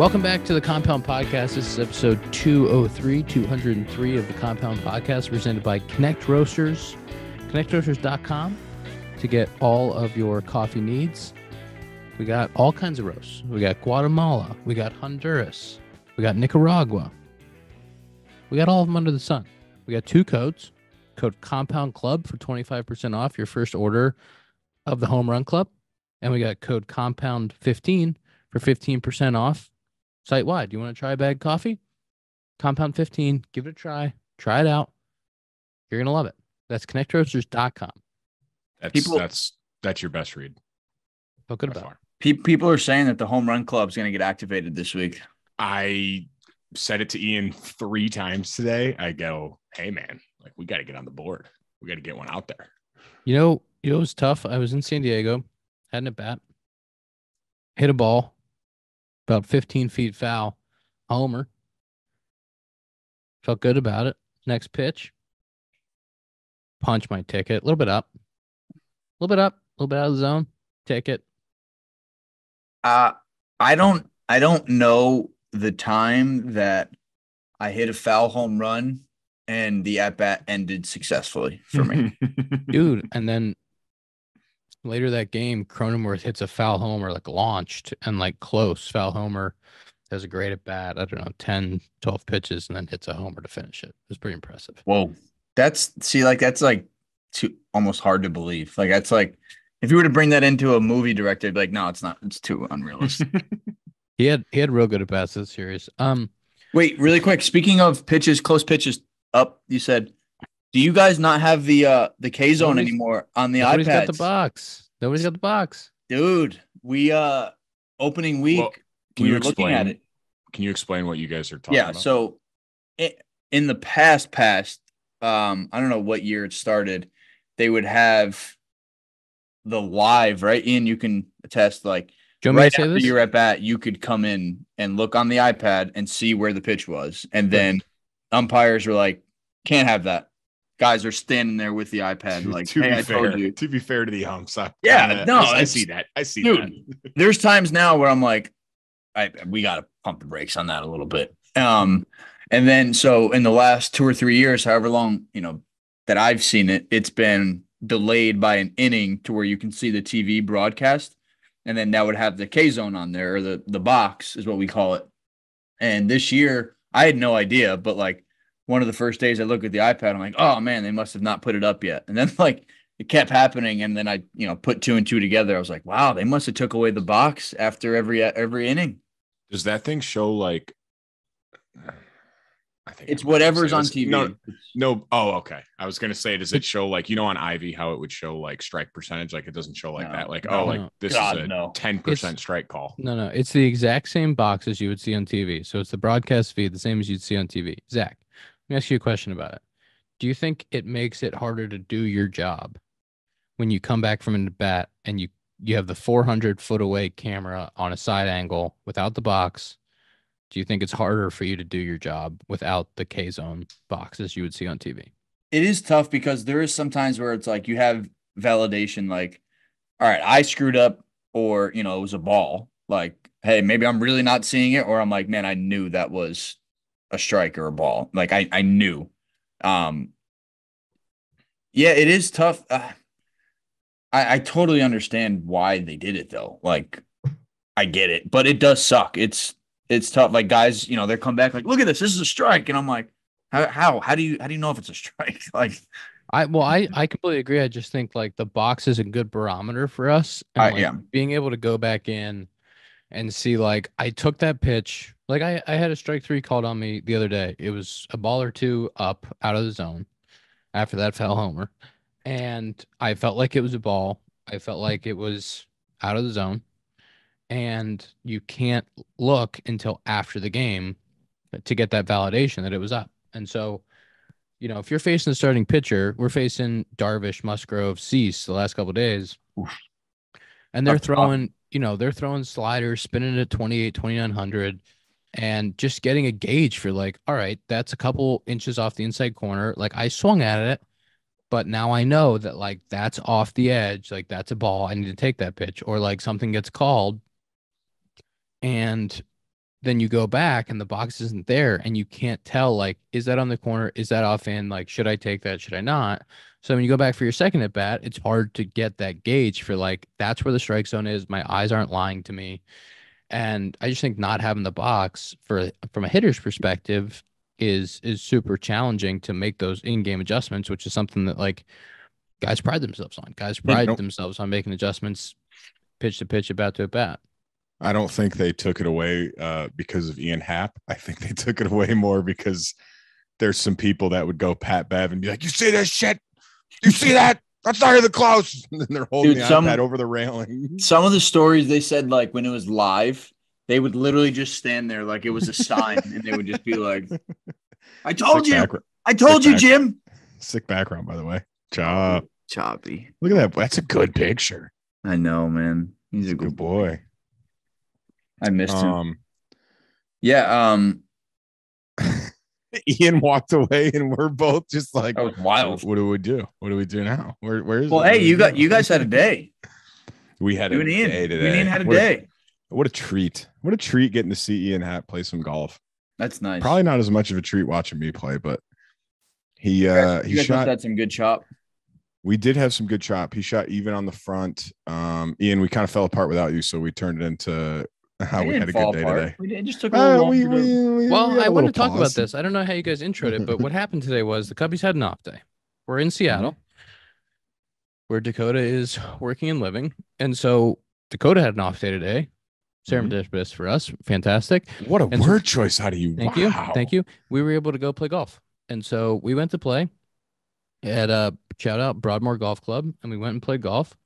Welcome back to the Compound Podcast. This is episode 203 of the Compound Podcast, presented by Connect Roasters, ConnectRoasters.com, to get all of your coffee needs. We got all kinds of roasts. We got Guatemala. We got Honduras. We got Nicaragua. We got all of them under the sun. We got two codes. Code Compound Club for 25% off your first order of the Home Run Club. And we got code Compound 15 for 15% off. Site-wide. You want to try a bag coffee? Compound 15. Give it a try. Try it out. You're going to love it. That's ConnectRoasters.com. That's your best read. Feel good about it. People are saying that the Home Run Club is going to get activated this week. I said it to Ian 3 times today. I go, hey, man, like we got to get on the board. We got to get one out there. You know, it was tough. I was in San Diego, had an at-bat, hit a ball. About 15 feet foul, homer. Felt good about it. Next pitch, punch my ticket. A little bit up, a little bit up, a little bit out of the zone. Ticket. I don't know the time that I hit a foul home run and the at bat ended successfully for me, dude. And then later that game, Cronenworth hits a foul homer, like launched and like close foul homer, has a great at bat. I don't know, 10, 12 pitches, and then hits a homer to finish it. It was pretty impressive. Whoa, that's too almost hard to believe. Like that's like if you were to bring that into a movie director, I'd be like, no, it's not. It's too unrealistic. he had real good at bats this series. Wait, really quick. Speaking of pitches, close pitches up, you said. Do you guys not have the K-Zone anymore on the iPads? Nobody's got the box. Dude, we opening week, well, looking at it. Can you explain what you guys are talking about? Yeah, so in the past, I don't know what year it started, they would have the live, right? Ian, you can attest, like, right after you're at bat, you could come in and look on the iPad and see where the pitch was. And then umpires were like, can't have that. Guys are standing there with the iPad like, hey, I told you. To be fair to the umps. I see that. Dude, there's times now where I'm like, we got to pump the brakes on that a little bit. And then so in the last 2 or 3 years, however long, you know, that I've seen it, it's been delayed by an inning to where you can see the TV broadcast. And then that would have the K-Zone on there, or the box is what we call it. And this year, I had no idea, but like, one of the first days I look at the iPad, I'm like, oh man, they must have not put it up yet. And then like it kept happening. And then I, you know, put 2 and 2 together. I was like, wow, they must've took away the box after every inning. Does that thing show like, I think it's whatever's on TV. No. Oh, okay. I was going to say, does it show like, you know, on Ivy, how it would show like strike percentage? Like it doesn't show like that. Like, oh, like this is a 10% strike call. No. It's the exact same box as you would see on TV. So it's the broadcast feed, the same as you'd see on TV. Zach, let me ask you a question about it. Do you think it makes it harder to do your job when you come back from an at-bat and you have the 400-foot away camera on a side angle without the box? Do you think it's harder for you to do your job without the K-Zone boxes you would see on TV? It is tough because there is some times where it's like you have validation, like, all right, I screwed up, or, you know, it was a ball. Like, hey, maybe I'm really not seeing it, or I'm like, man, I knew that was a strike or a ball. Like I knew. Yeah, it is tough. I totally understand why they did it though. Like I get it, but it does suck. It's tough. Like guys, you know, they come back like, look at this, this is a strike. And I'm like, how do you know if it's a strike? Like I completely agree. I just think like the box is a good barometer for us. And, being able to go back in and see, like, I took that pitch. Like, I had a strike three called on me the other day. It was a ball or two up out of the zone after that foul homer. And I felt like it was a ball. I felt like it was out of the zone. And you can't look until after the game to get that validation that it was up. And so, you know, if you're facing the starting pitcher, we're facing Darvish, Musgrove, Cease the last couple of days. Oof. And they're throwing, you know, sliders, spinning at 28, 2900. And just getting a gauge for like, all right, that's a couple inches off the inside corner. Like I swung at it, but now I know that like that's off the edge. Like that's a ball. I need to take that pitch. Or like something gets called and then you go back and the box isn't there and you can't tell, like, is that on the corner? Is that offhand? Like, should I take that? Should I not? So when you go back for your second at bat, it's hard to get that gauge for, like, that's where the strike zone is. My eyes aren't lying to me. And I just think not having the box from a hitter's perspective is super challenging to make those in-game adjustments, which is something that, like, guys pride themselves on. Guys pride themselves on making adjustments pitch to pitch, at bat to at bat. I don't think they took it away because of Ian Happ. I think they took it away more because there's some people that would go Pat Bev and be like, you see this shit? You see that? That's not even close. And then they're holding the iPad over the railing. Some of the stories they said, like, when it was live, they would literally just stand there like it was a sign, and they would just be like, I told you. I told you, Jim. Sick background, by the way. Choppy. Look at that. That's a good picture. I know, man. He's a good boy. I missed him. Yeah. Ian walked away, and we're both just like, that was wild. What do we do? What do we do now? Where is? Well, hey, you guys had a day. We had a day today. We Ian had a day. What a treat! What a treat getting to see Ian Happ play some golf. That's nice. Probably not as much of a treat watching me play, but he shot some good chop. We did have some good chop. He shot even on the front. Ian, we kind of fell apart without you, so we turned it into. We had a good day today. It just took a little longer. Well, I want to talk about this. I don't know how you guys introed it, but what happened today was the Cubbies had an off day. We're in Seattle, where Dakota is working and living. And so Dakota had an off day today. Serendipitous for us. Fantastic. What a word choice out of you. Thank you. Thank you. We were able to go play golf. And so we went to play at a shout out Broadmoor Golf Club, and we went and played golf.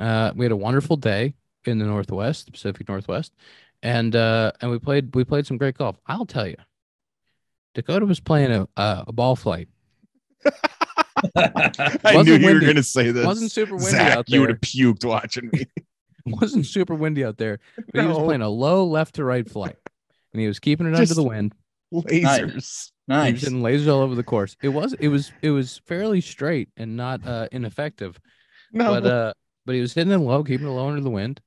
We had a wonderful day in the Northwest, the Pacific Northwest, and we played some great golf. I'll tell you, Dakota was playing a ball flight. I knew you were going to say this. Wasn't super windy out there. You would have puked watching me. Wasn't super windy out there, but no. He was playing a low left to right flight, and he was keeping it under the wind. Lasers, nice. He was hitting lasers all over the course. It was fairly straight and not ineffective. No, but he was hitting it low, keeping it low under the wind.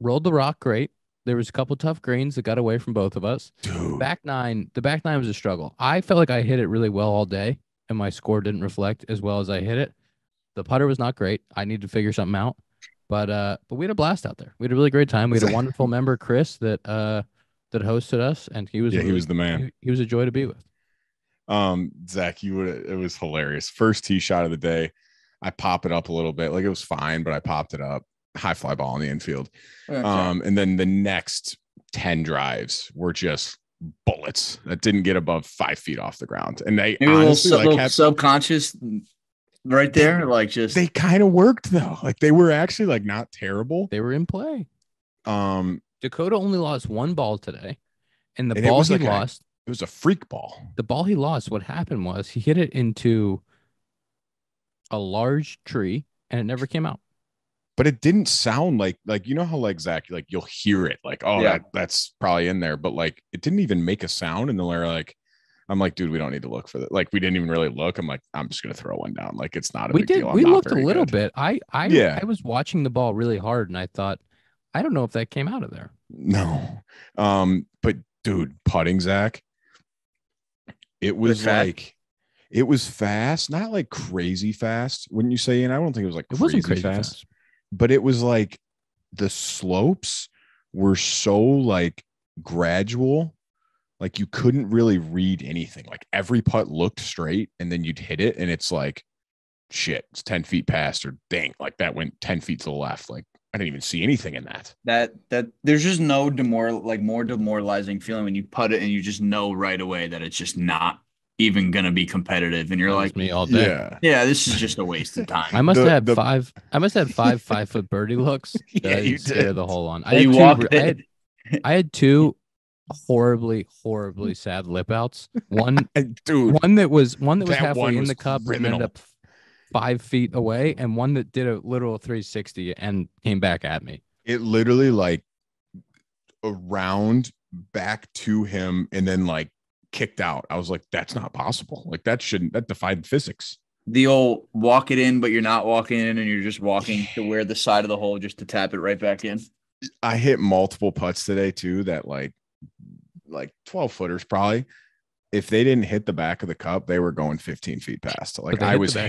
Rolled the rock great. There was a couple tough greens that got away from both of us. Dude. The back nine was a struggle. I felt like I hit it really well all day, and my score didn't reflect as well as I hit it. The putter was not great. I need to figure something out. But we had a blast out there. We had a really great time. We had a wonderful member, Chris, that hosted us, and he was the man. He was a joy to be with. Zach, it was hilarious. First tee shot of the day. I pop it up a little bit. Like, it was fine, but I popped it up. High fly ball in the infield. Okay. And then the next 10 drives were just bullets that didn't get above 5 feet off the ground. And they honestly, subconscious right there. Like, just they kind of worked though. Like, they were actually like not terrible. They were in play. Dakota only lost one ball today, and ball he lost. It was a freak ball. The ball he lost, what happened was he hit it into a large tree, and it never came out. But it didn't sound like, you know how, like, Zach, like, you'll hear it, like, oh yeah, that's probably in there, but like it didn't even make a sound. And they're like, I'm like, dude, we don't need to look for that. Like, we didn't even really look. I'm like, I'm just gonna throw one down. Like, it's not a big deal. We looked a little bit. I was watching the ball really hard, and I thought, I don't know if that came out of there. No, but dude, putting, Zach, it was like. It was fast, not like crazy fast, wouldn't you say? And I don't think it was like it wasn't crazy fast, but it was like the slopes were so like gradual, like you couldn't really read anything. Like, every putt looked straight, and then you'd hit it, and it's like, shit, it's 10 feet past, or dang, like that went 10 feet to the left. Like, I didn't even see anything in that. That there's just no more demoralizing feeling when you putt it and you just know right away that it's just not even gonna be competitive, and you're like, me all day. Yeah, this is just a waste of time. I must have had five 5 foot birdie looks. Yeah, you did the whole on. I had two horribly sad lip outs. One, dude, one that was halfway in the cup and ended up 5 feet away, and one that did a little 360 and came back at me. It literally like around back to him, and then like kicked out. I was like, that's not possible. Like, that defied physics. The old walk it in, but you're not walking in, and you're just walking to where the side of the hole just to tap it right back in. I hit multiple putts today too that like like 12 footers probably. If they didn't hit the back of the cup, they were going 15 feet past. Like I was, but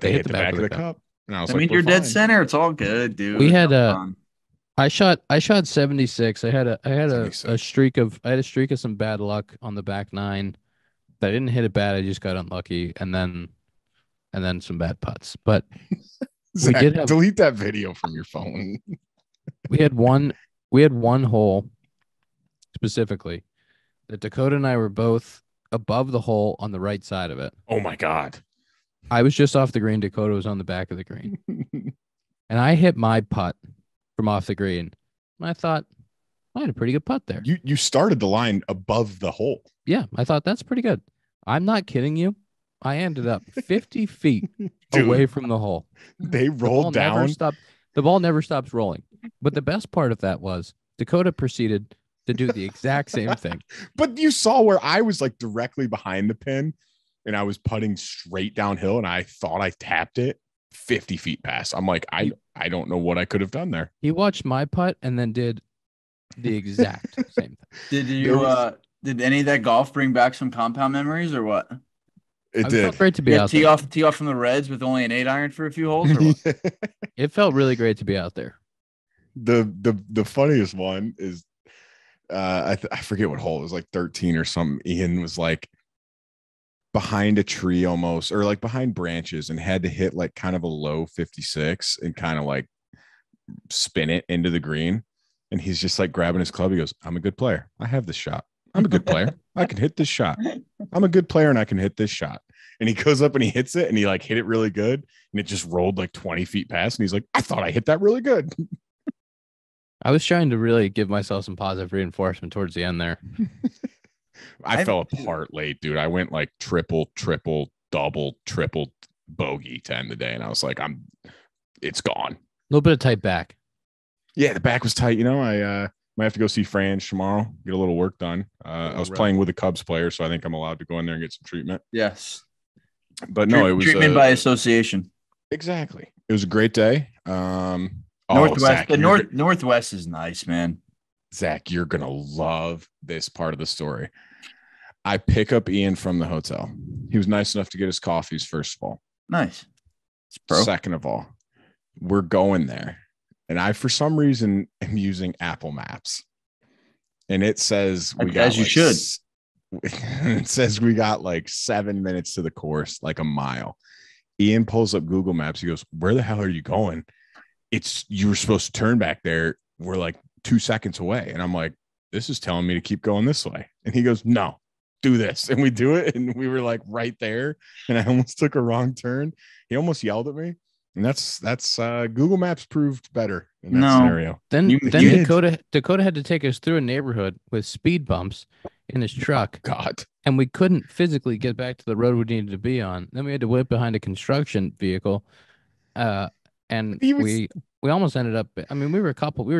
they hit the back of the cup. And I was like, I mean, you're dead center. It's all good, dude. We had I shot 76. I had a streak of some bad luck on the back nine. I didn't hit it bad. I just got unlucky, and then some bad putts. But Zach, we did have, delete that video from your phone. We had one hole specifically that Dakota and I were both above the hole on the right side of it. Oh my God. I was just off the green. Dakota was on the back of the green. And I hit my putt from off the green. And I thought, I had a pretty good putt there. You started the line above the hole. Yeah, I thought that's pretty good. I'm not kidding you. I ended up 50 feet away from the hole. They rolled down. The ball never stops rolling. But the best part of that was Dakota proceeded to do the exact same thing. But you saw where I was like directly behind the pin. And I was putting straight downhill, and I thought I tapped it 50 feet past. I'm like, I don't know what I could have done there. He watched my putt and then did the exact same thing. Did any of that golf bring back some compound memories or what? It did. It felt great to be out there. Tee off from the Reds with only an 8-iron for a few holes or what? It felt really great to be out there. The funniest one is I forget what hole. It was like 13 or something. Ian was like behind a tree almost, or like behind branches, and had to hit like kind of a low 56 and kind of like spin it into the green. And he's just like grabbing his club. He goes, I'm a good player. I have this shot. I'm a good player. I can hit this shot. I'm a good player and I can hit this shot. And he goes up and he hits it, and he like hit it really good. And it just rolled like 20 feet past. And he's like, I thought I hit that really good. I was trying to really give myself some positive reinforcement towards the end there. I fell apart late, dude. I went like triple, triple, double, triple bogey to end the day. And I was like, it's gone. A little bit of tight back. Yeah, the back was tight. You know, I might have to go see Frange tomorrow, get a little work done. I was playing with a Cubs player, so I think I'm allowed to go in there and get some treatment. Yes. But no, it was treatment by association. Exactly. It was a great day. Northwest is nice, man. Zach, you're going to love this part of the story. I pick up Ian from the hotel. He was nice enough to get his coffees, first of all. Nice. Second of all, we're going there. And I, for some reason, am using Apple Maps. And it says we got, as you should. It says we got like 7 minutes to the course, like a mile. Ian pulls up Google Maps. He goes, where the hell are you going? You were supposed to turn back there. We're like 2 seconds away. And I'm like, this is telling me to keep going this way. And he goes, no, do this. And we do it. And we were like right there. And I almost took a wrong turn. He almost yelled at me. And that's Google Maps proved better in that scenario. Then Dakota had to take us through a neighborhood with speed bumps in his truck. God. And we couldn't physically get back to the road we needed to be on. Then we had to whip behind a construction vehicle. We almost ended up, I mean, we were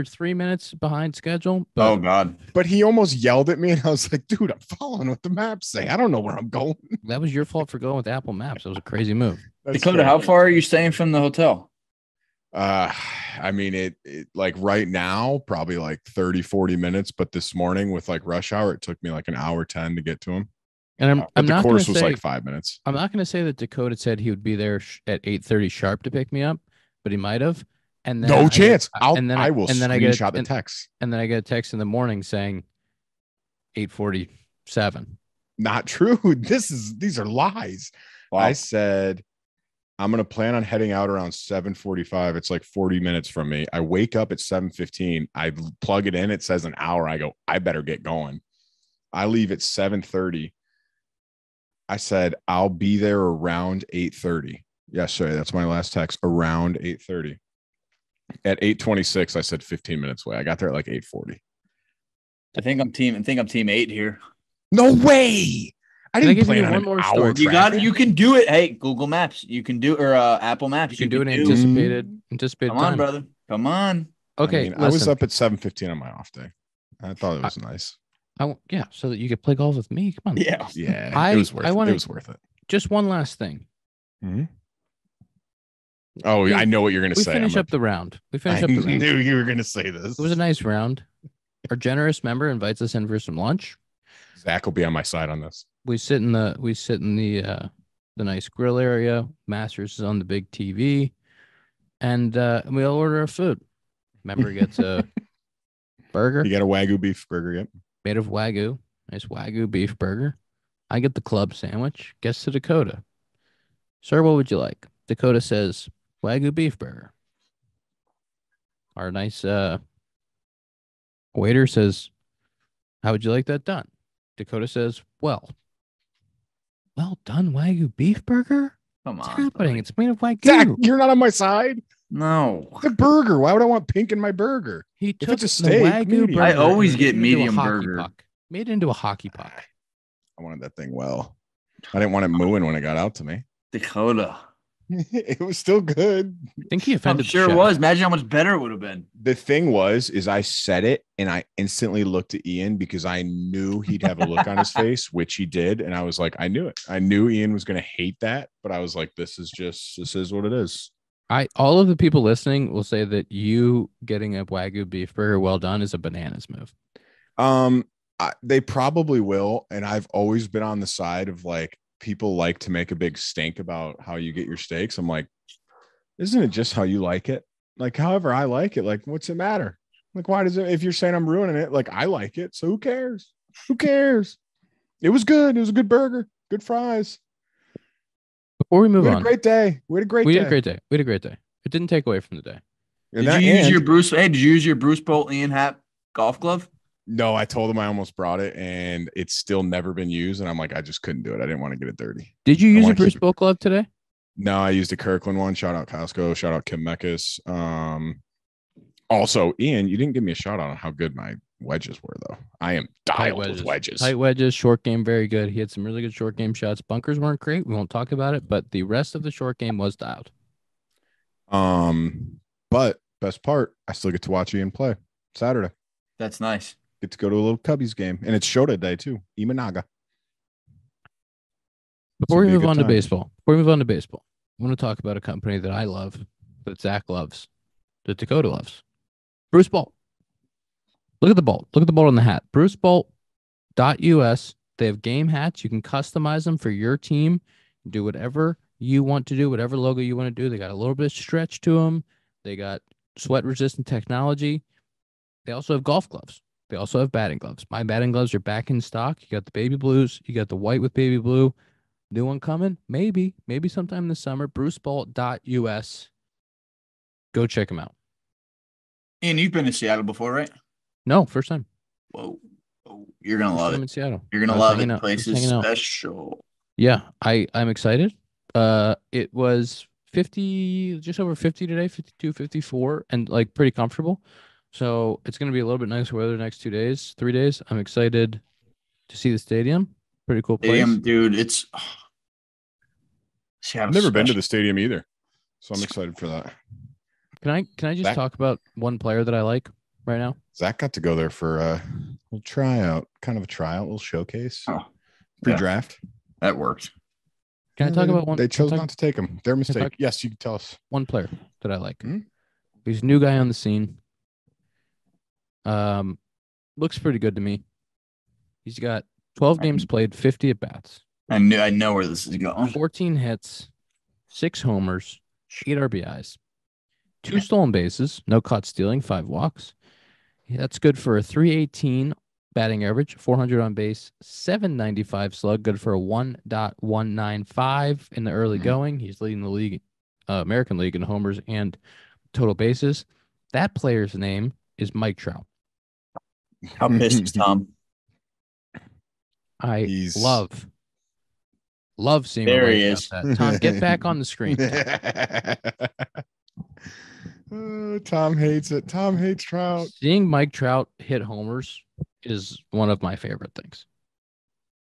3 minutes behind schedule. But, oh, God. But he almost yelled at me, and I was like, dude, I'm following what the maps say. I don't know where I'm going. That was your fault for going with Apple Maps. That was a crazy move. Dakota, how far are you staying from the hotel? I mean, it like right now, probably like 30, 40 minutes. But this morning with like rush hour, it took me like an hour 10 to get to him. And the course was like 5 minutes. I'm not going to say that Dakota said he would be there at 8:30 sharp to pick me up, but he might have. And then no chance. I will screenshot the text. And then I get a text in the morning saying 8:47. Not true. These are lies. Wow. I said, I'm going to plan on heading out around 7:45. It's like 40 minutes from me. I wake up at 7:15. I plug it in. It says an hour. I go, I better get going. I leave at 7:30. I said, I'll be there around 8:30. Yes, sir. That's my last text. Around 8:30. At 8:26, I said 15 minutes away. I got there at like 8:40. I think I'm team 8 here. No way! I didn't plan on an hour. You can do it. Hey, Google Maps, you can do, or Apple Maps, you can do it. Anticipated. Come on, time. Brother. Come on. Okay, I was up at 7:15 on my off day. I thought it was nice. Yeah, so that you could play golf with me. Come on. Yeah, yeah. It was worth it. Just one last thing. Mm-hmm. Oh, I know what you're going to say. We finish up the round. Dude, you were going to say this. It was a nice round. Our generous member invites us in for some lunch. Zach will be on my side on this. We sit in the nice grill area. Masters is on the big TV, and we all order our food. Member gets a burger. You got a Wagyu beef burger, yep. Made of Wagyu. Nice Wagyu beef burger. I get the club sandwich. Gets to Dakota. Sir, what would you like? Dakota says, Wagyu beef burger. Our nice waiter says, how would you like that done? Dakota says, well done Wagyu beef burger? Come on. What's happening? It's made of Wagyu. Zach, you're not on my side. No. The burger. Why would I want pink in my burger? He took it's a steak, Wagyu burger. I always get medium burger. Made into a hockey puck. I wanted that thing well. I didn't want it mooing when it got out to me. Dakota. It was still good. I think he offended. I'm sure it was. Imagine how much better it would have been. The thing was, is I said it and I instantly looked at Ian because I knew he'd have a look on his face, which he did. And I was like, I knew it. I knew Ian was going to hate that. But I was like, this is what it is. All of the people listening will say that you getting a Wagyu beef burger well done is a bananas move. They probably will. And I've always been on the side of like, people like to make a big stink about how you get your steaks. I'm like, isn't it just how you like it? Like, however I like it, like, what's it matter? Like, why does it, if you're saying I'm ruining it, like I like it. So who cares? Who cares? It was good. It was a good burger. Good fries. Before we move on. We had a great day. It didn't take away from the day. Did you use your Bruce Bolt Ian Happ golf glove? No, I told him I almost brought it, and it's still never been used. And I'm like, I just couldn't do it. I didn't want to get it dirty. Did you use a Bruce Bolt glove today? No, I used a Kirkland one. Shout out Costco. Shout out Kim Mekkes. Also, Ian, you didn't give me a shout out on how good my wedges were, though. I am dialed with wedges. Tight wedges, short game, very good. He had some really good short game shots. Bunkers weren't great. We won't talk about it, but the rest of the short game was dialed. But best part, I still get to watch Ian play Saturday. That's nice. To go to a little Cubbies game, and it's Shota Day too. Imanaga. Before we move on to baseball, I want to talk about a company that I love, that Zach loves, that Dakota loves. Bruce Bolt. Look at the Bolt. Look at the Bolt on the hat. BruceBolt.us. They have game hats. You can customize them for your team. Do whatever you want to do, whatever logo you want to do. They got a little bit of stretch to them. They got sweat-resistant technology. They also have golf gloves. They also have batting gloves. My batting gloves are back in stock. You got the baby blues. You got the white with baby blue. New one coming? Maybe sometime this summer. BruceBolt.us. Go check them out. Ian, you've been to Seattle before, right? No, first time. Whoa. You're going to love it. I'm in Seattle. You're going to love it. The place is special. Yeah, I'm excited. It was 50, just over 50 today, 52, 54, and like pretty comfortable. So it's going to be a little bit nicer weather the next 2 days, 3 days. I'm excited to see the stadium. Pretty cool place. Stadium, dude. I've never been to the stadium either, so I'm excited for that. Can I just talk about one player that I like right now? Zach got to go there for a little tryout, kind of a tryout, little showcase, pre-draft. Yeah, that worked. They chose not to take him. Their mistake. Yes, you can tell us. One player that I like. Mm-hmm. He's a new guy on the scene. Looks pretty good to me. He's got 12 games played, 50 at bats. I know where this is going. 14 hits, 6 homers, 8 RBIs, 2 stolen bases, no caught stealing, 5 walks. Yeah, that's good for a 318 batting average, 400 on base, 795 slug, good for a 1.195 in the early going. He's leading the league, American League in homers and total bases. That player's name is Mike Trout. How pissed is Tom? He's... love seeing there he is. That. Tom, get back on the screen. Tom hates it. Tom hates Trout. Seeing Mike Trout hit homers is one of my favorite things.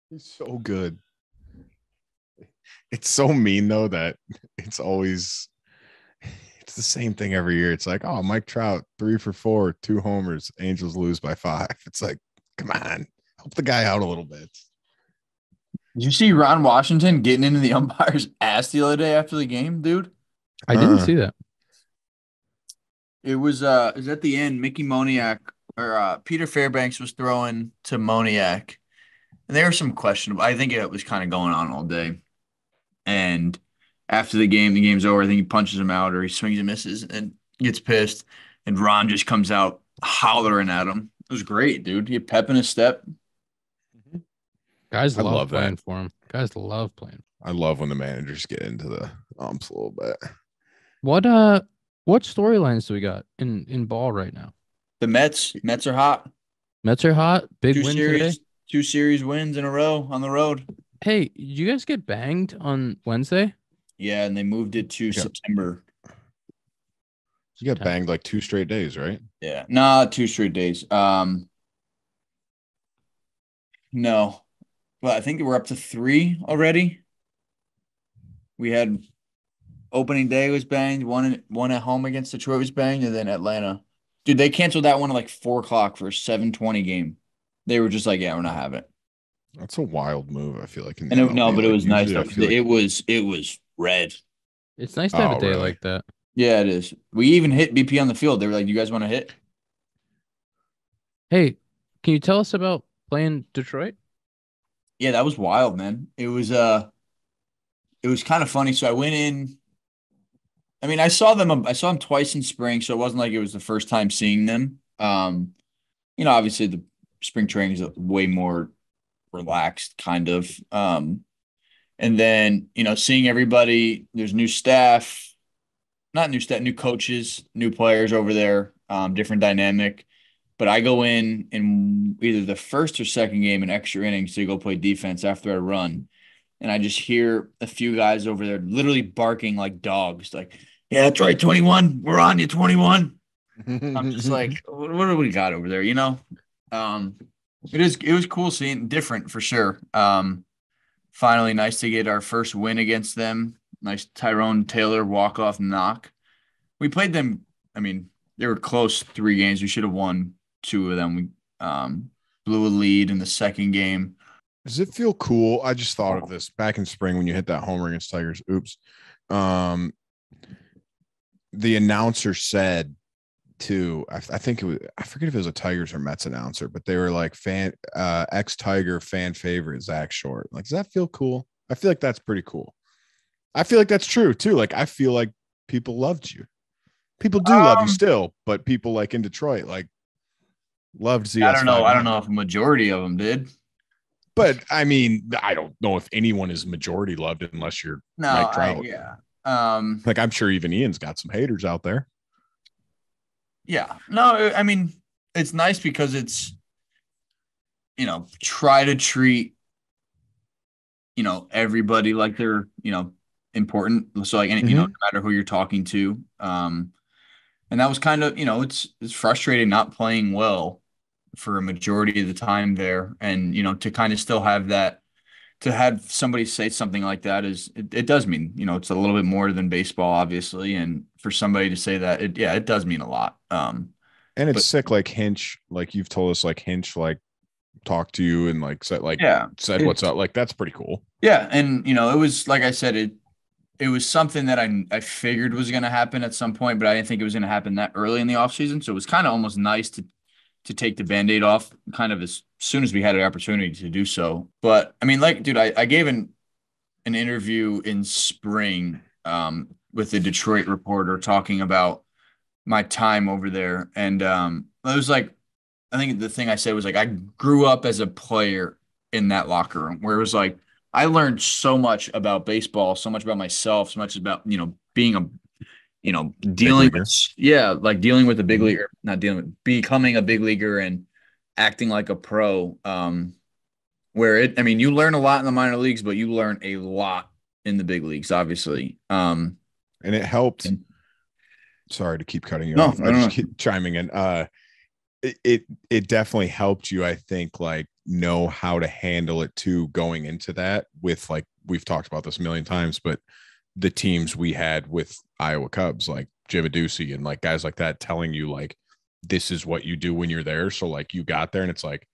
He's so good. It's so mean though that it's always the same thing every year. It's like, oh, Mike Trout 3 for 4, 2 homers, Angels lose by 5. It's like, come on, help the guy out a little bit. Did you see Ron Washington getting into the umpire's ass the other day after the game, dude? I didn't see that. It was at the end. Mickey Moniak or Peter Fairbanks was throwing to Moniak, and there were some questionable. I think it was kind of going on all day. And after the game's over. I think he punches him out, or he swings and misses and gets pissed. And Ron just comes out hollering at him. It was great, dude. He had pep in his step. Mm-hmm. Guys love playing that. For him. Guys love playing. I love when the managers get into the umps a little bit. What storylines do we got in ball right now? The Mets are hot. Mets are hot. Big win today. 2 series wins in a row on the road. Hey, did you guys get banged on Wednesday? Yeah, and they moved it to September. You got banged like 2 straight days, right? Yeah. Nah, 2 straight days. No. Well, I think we're up to 3 already. We had opening day was banged. One at home against Detroit was banged, and then Atlanta. Dude, they canceled that one at like 4 o'clock for a 7:20 game. They were just like, yeah, we're not having it. That's a wild move, I feel like. But it was nice. It was red. It's nice to have a day like that. Yeah, it is. We even hit BP on the field. They were like, "You guys want to hit?" Hey, can you tell us about playing Detroit? Yeah, that was wild, man. It was kind of funny. So I went in. I mean, I saw them twice in spring, so it wasn't like it was the first time seeing them. Obviously the spring training is way more relaxed, kind of. And then seeing everybody. There's new staff. Not new stat, new coaches, new players over there, different dynamic. But I go in either the first or second game in extra innings to go play defense after I run. And I just hear a few guys over there literally barking like dogs, like, yeah, that's right, 21. We're on you, 21. I'm just like, what do we got over there, It was cool seeing different for sure. Finally, nice to get our first win against them. Nice Tyrone Taylor walk-off knock. We played them. I mean, they were close 3 games. We should have won 2 of them. We blew a lead in the second game. Does it feel cool? I just thought of this back in spring when you hit that homer against Tigers. Oops. The announcer said to, I think it was, I forget if it was a Tigers or Mets announcer, but they were like ex-Tiger fan favorite Zach Short. Like, does that feel cool? I feel like that's pretty cool. I feel like that's true too. Like, I feel like people loved you. People do love you still, but people like in Detroit, like loved ZS. I don't know. I don't know if a majority of them did, but I mean, I don't know if anyone is majority loved unless you're Mike Trout. Like, I'm sure even Ian's got some haters out there. Yeah, no, I mean, it's nice because it's, try to treat, everybody like they're, important. So like, mm-hmm. No matter who you're talking to, and that was kind of, it's frustrating not playing well for a majority of the time there. And, to kind of still have that, to have somebody say something like that is, it does mean, it's a little bit more than baseball, obviously. And for somebody to say that, it does mean a lot. And it's sick. Like Hinch, like you've told us, like Hinch, like talked to you and like said, like, yeah, said what's up. Like, that's pretty cool. Yeah. And it was, like I said, it was something that I figured was going to happen at some point, but I didn't think it was going to happen that early in the offseason. So it was kind of almost nice to take the Band-Aid off kind of as soon as we had an opportunity to do so. But, I mean, like, dude, I gave an interview in spring with the Detroit reporter talking about my time over there. And it was like, I think the thing I said was like, I grew up as a player in that locker room where it was like, I learned so much about baseball, so much about myself, so much about, being a, dealing with, like dealing with a big leaguer, not dealing with, becoming a big leaguer and acting like a pro, you learn a lot in the minor leagues, but you learn a lot in the big leagues, obviously. And it helped. Sorry to keep cutting you off. I just keep chiming in. It definitely helped you, I think, like, know how to handle it too going into that with, like, we've talked about this a million times, but the teams we had with Iowa Cubs, like Jim Aducey and like guys like that telling you like, this is what you do when you're there. So like you got there and it's like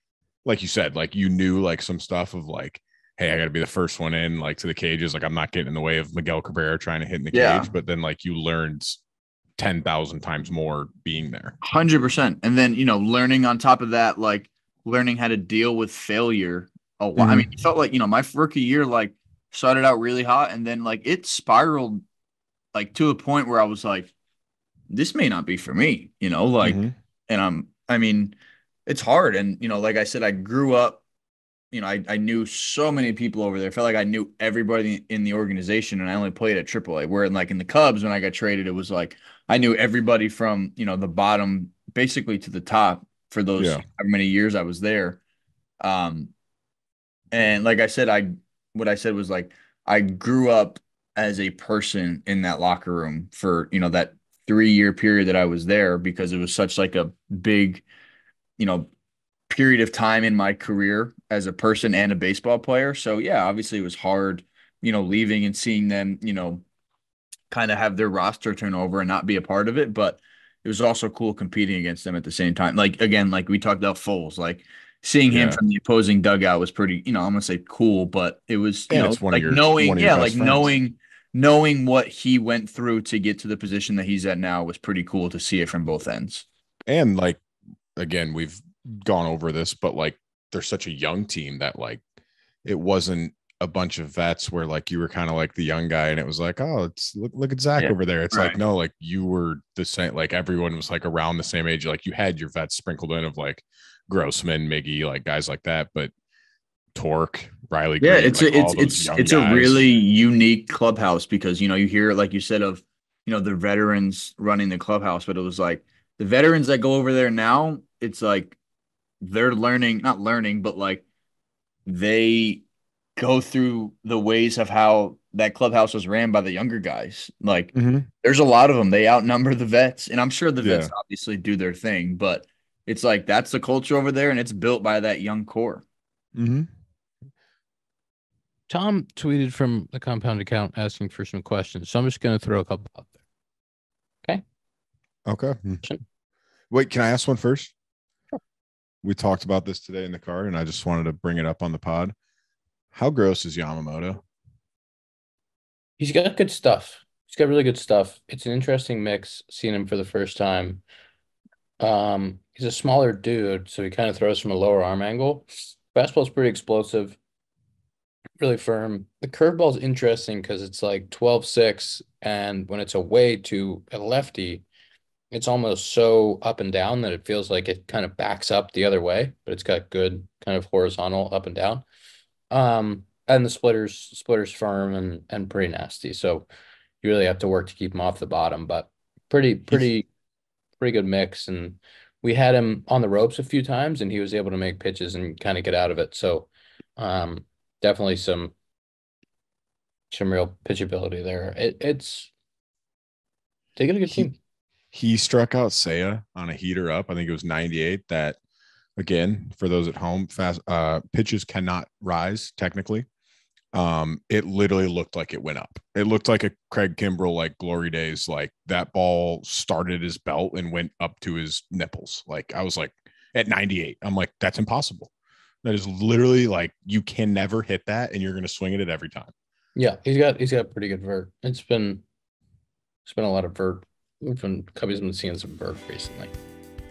you said, like you knew like some stuff of like, hey, I got to be the first one in like to the cages. Like I'm not getting in the way of Miguel Cabrera trying to hit in the cage, but then like you learned 10,000 times more being there. 100%. And then, you know, learning on top of that, like learning how to deal with failure a lot. Mm-hmm. I mean, it felt like, you know, my rookie year, like started out really hot and then like it spiraled like to a point where I was like, this may not be for me, you know, like, mm-hmm. and I mean, it's hard. And, you know, like I said, I grew up, you know, I knew so many people over there. I felt like I knew everybody in the organization and I only played at AAA, where in like in the Cubs, when I got traded, it was like, I knew everybody from, you know, the bottom basically to the top for those however many years I was there. And like I said, what I said was like, I grew up as a person in that locker room for, you know, that 3-year period that I was there, because it was such like a big, you know, period of time in my career as a person and a baseball player. So yeah, obviously it was hard, you know, leaving and seeing them, you know, kind of have their roster turnover and not be a part of it. But it was also cool competing against them at the same time. Like, again, like we talked about Foles, like seeing him from the opposing dugout was pretty, you know, I'm gonna say cool, but it was, you know, like knowing, like knowing what he went through to get to the position that he's at now was pretty cool to see it from both ends. And like, again, we've gone over this, but like they're such a young team that like it wasn't a bunch of vets where like you were kind of like the young guy and it was like, oh, it's look at Zach over there. It's like, no, like you were the same, like everyone was like around the same age. Like you had your vets sprinkled in of like Grossman, Miggy, like guys like that, but Torque, Riley Green, it's a really unique clubhouse, because you know you hear, like you said, of, you know, the veterans running the clubhouse, but it was like the veterans that go over there now, it's like they're learning, not learning, but like they go through the ways of how that clubhouse was ran by the younger guys. Like there's a lot of them. They outnumber the vets, and I'm sure the vets obviously do their thing, but it's like that's the culture over there, and it's built by that young core. Mm-hmm. Tom tweeted from the Compound account asking for some questions, so I'm just going to throw a couple out there. Okay. Wait, can I ask one first? Sure. We talked about this today in the car, and I just wanted to bring it up on the pod. How gross is Yamamoto? He's got good stuff. He's got really good stuff. It's an interesting mix, seeing him for the first time. He's a smaller dude, so he kind of throws from a lower arm angle. Fastball's pretty explosive, really firm. The curveball's interesting because it's like 12-6, and when it's away to a lefty, it's almost so up and down that it feels like it kind of backs up the other way, but it's got good kind of horizontal up and down. And the splitter's firm and pretty nasty. So you really have to work to keep him off the bottom, but pretty good mix. And we had him on the ropes a few times and he was able to make pitches and kind of get out of it. So definitely some real pitchability there. It's taking a good team. He struck out Seiya on a heater up. I think it was 98. That, again, for those at home, fast pitches cannot rise technically. It literally looked like it went up. It looked like a Craig Kimbrell, like glory days, like that ball started his belt and went up to his nipples. Like I was like at 98, I'm like, that's impossible. That is literally like, you can never hit that and you're going to swing at it every time. Yeah. He's got pretty good vert. It's been a lot of vert. Cubbies been seeing some vert recently.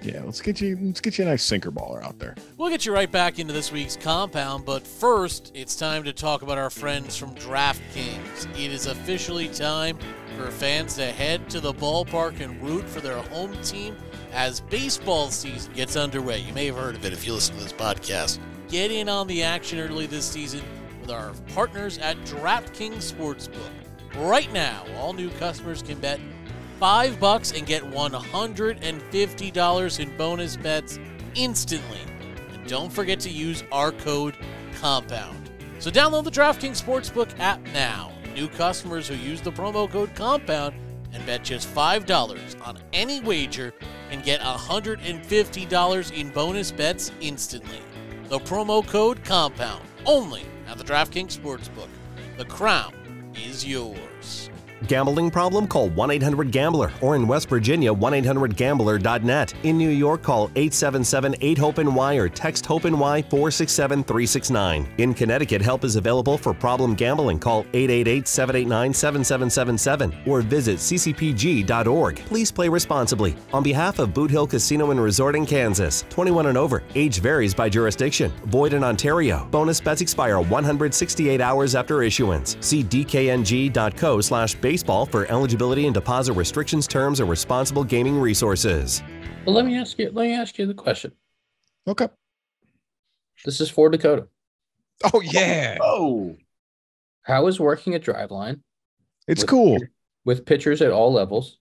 Yeah, let's get you a nice sinker baller out there. We'll get you right back into this week's Compound, but first, it's time to talk about our friends from DraftKings. It is officially time for fans to head to the ballpark and root for their home team as baseball season gets underway. You may have heard of it if you listen to this podcast. Get in on the action early this season with our partners at DraftKings Sportsbook. Right now, all new customers can bet $5 and get $150 in bonus bets instantly. And don't forget to use our code COMPOUND. So download the DraftKings Sportsbook app now. New customers who use the promo code COMPOUND and bet just $5 on any wager can get $150 in bonus bets instantly. The promo code COMPOUND, only at the DraftKings Sportsbook. The crown is yours. Gambling problem? Call 1-800-GAMBLER or in West Virginia, 1-800-GAMBLER.net. In New York, call 877-8-HOPE-NY or text HOPE-NY 467-369. In Connecticut, help is available for problem gambling. Call 888-789-7777 or visit ccpg.org. Please play responsibly. On behalf of Boot Hill Casino and Resort in Kansas, 21 and over, age varies by jurisdiction. Void in Ontario. Bonus bets expire 168 hours after issuance. See dkng.co/baseball for eligibility and deposit restrictions, terms, and responsible gaming resources. Well, let me ask you the question. Okay. This is for Dakota. Oh yeah. Oh. How is working at Driveline? It's cool. With pitchers at all levels.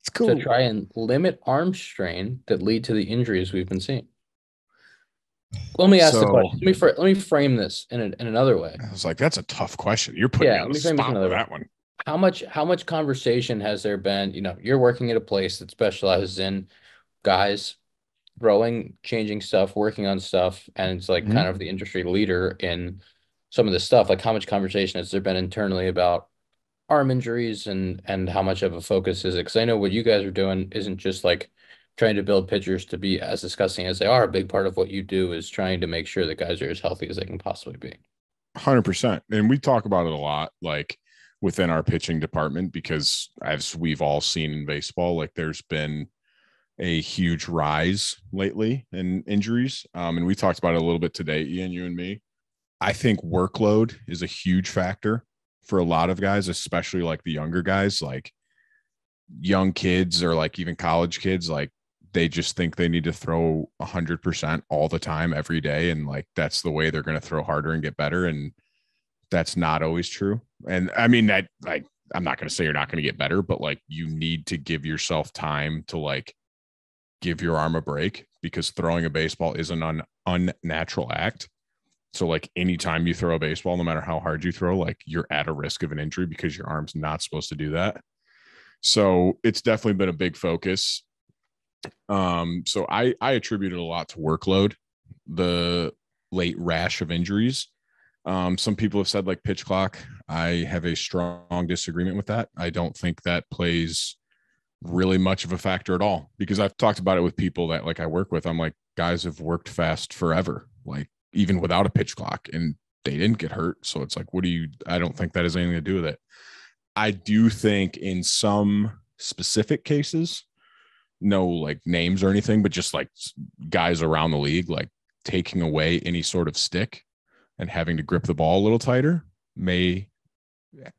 It's cool. To try and limit arm strain that lead to the injuries we've been seeing. Let me ask the question. Let me frame this in another way. I was like, that's a tough question. You're putting out a spot for that one. How much conversation has there been? You know, you're working at a place that specializes in guys throwing, changing stuff, working on stuff, and it's like kind of the industry leader in some of this stuff. Like, how much conversation has there been internally about arm injuries and how much of a focus is it? Because I know what you guys are doing isn't just like trying to build pitchers to be as disgusting as they are. A big part of what you do is trying to make sure that guys are as healthy as they can possibly be. 100%. And we talk about it a lot, like within our pitching department, because as we've all seen in baseball, like there's been a huge rise lately in injuries. And we talked about it a little bit today, Ian, you and me. I think workload is a huge factor for a lot of guys, especially like the younger guys, like young kids or like even college kids. Like, they just think they need to throw 100% all the time every day. And like, that's the way they're going to throw harder and get better. And that's not always true. And I mean, that, like, I'm not going to say you're not going to get better, but like, you need to give yourself time to like give your arm a break, because throwing a baseball is an unnatural act. So like, anytime you throw a baseball, no matter how hard you throw, like you're at a risk of an injury because your arm's not supposed to do that. So it's definitely been a big focus. So I attribute it a lot to workload, the late rash of injuries. Some people have said like pitch clock. I have a strong disagreement with that. I don't think that plays really much of a factor at all, because I've talked about it with people that like I work with. I'm like, guys have worked fast forever, like even without a pitch clock, and they didn't get hurt. So it's like, I don't think that has anything to do with it. I do think in some specific cases, no like names or anything, but just like guys around the league, like taking away any sort of stick and having to grip the ball a little tighter may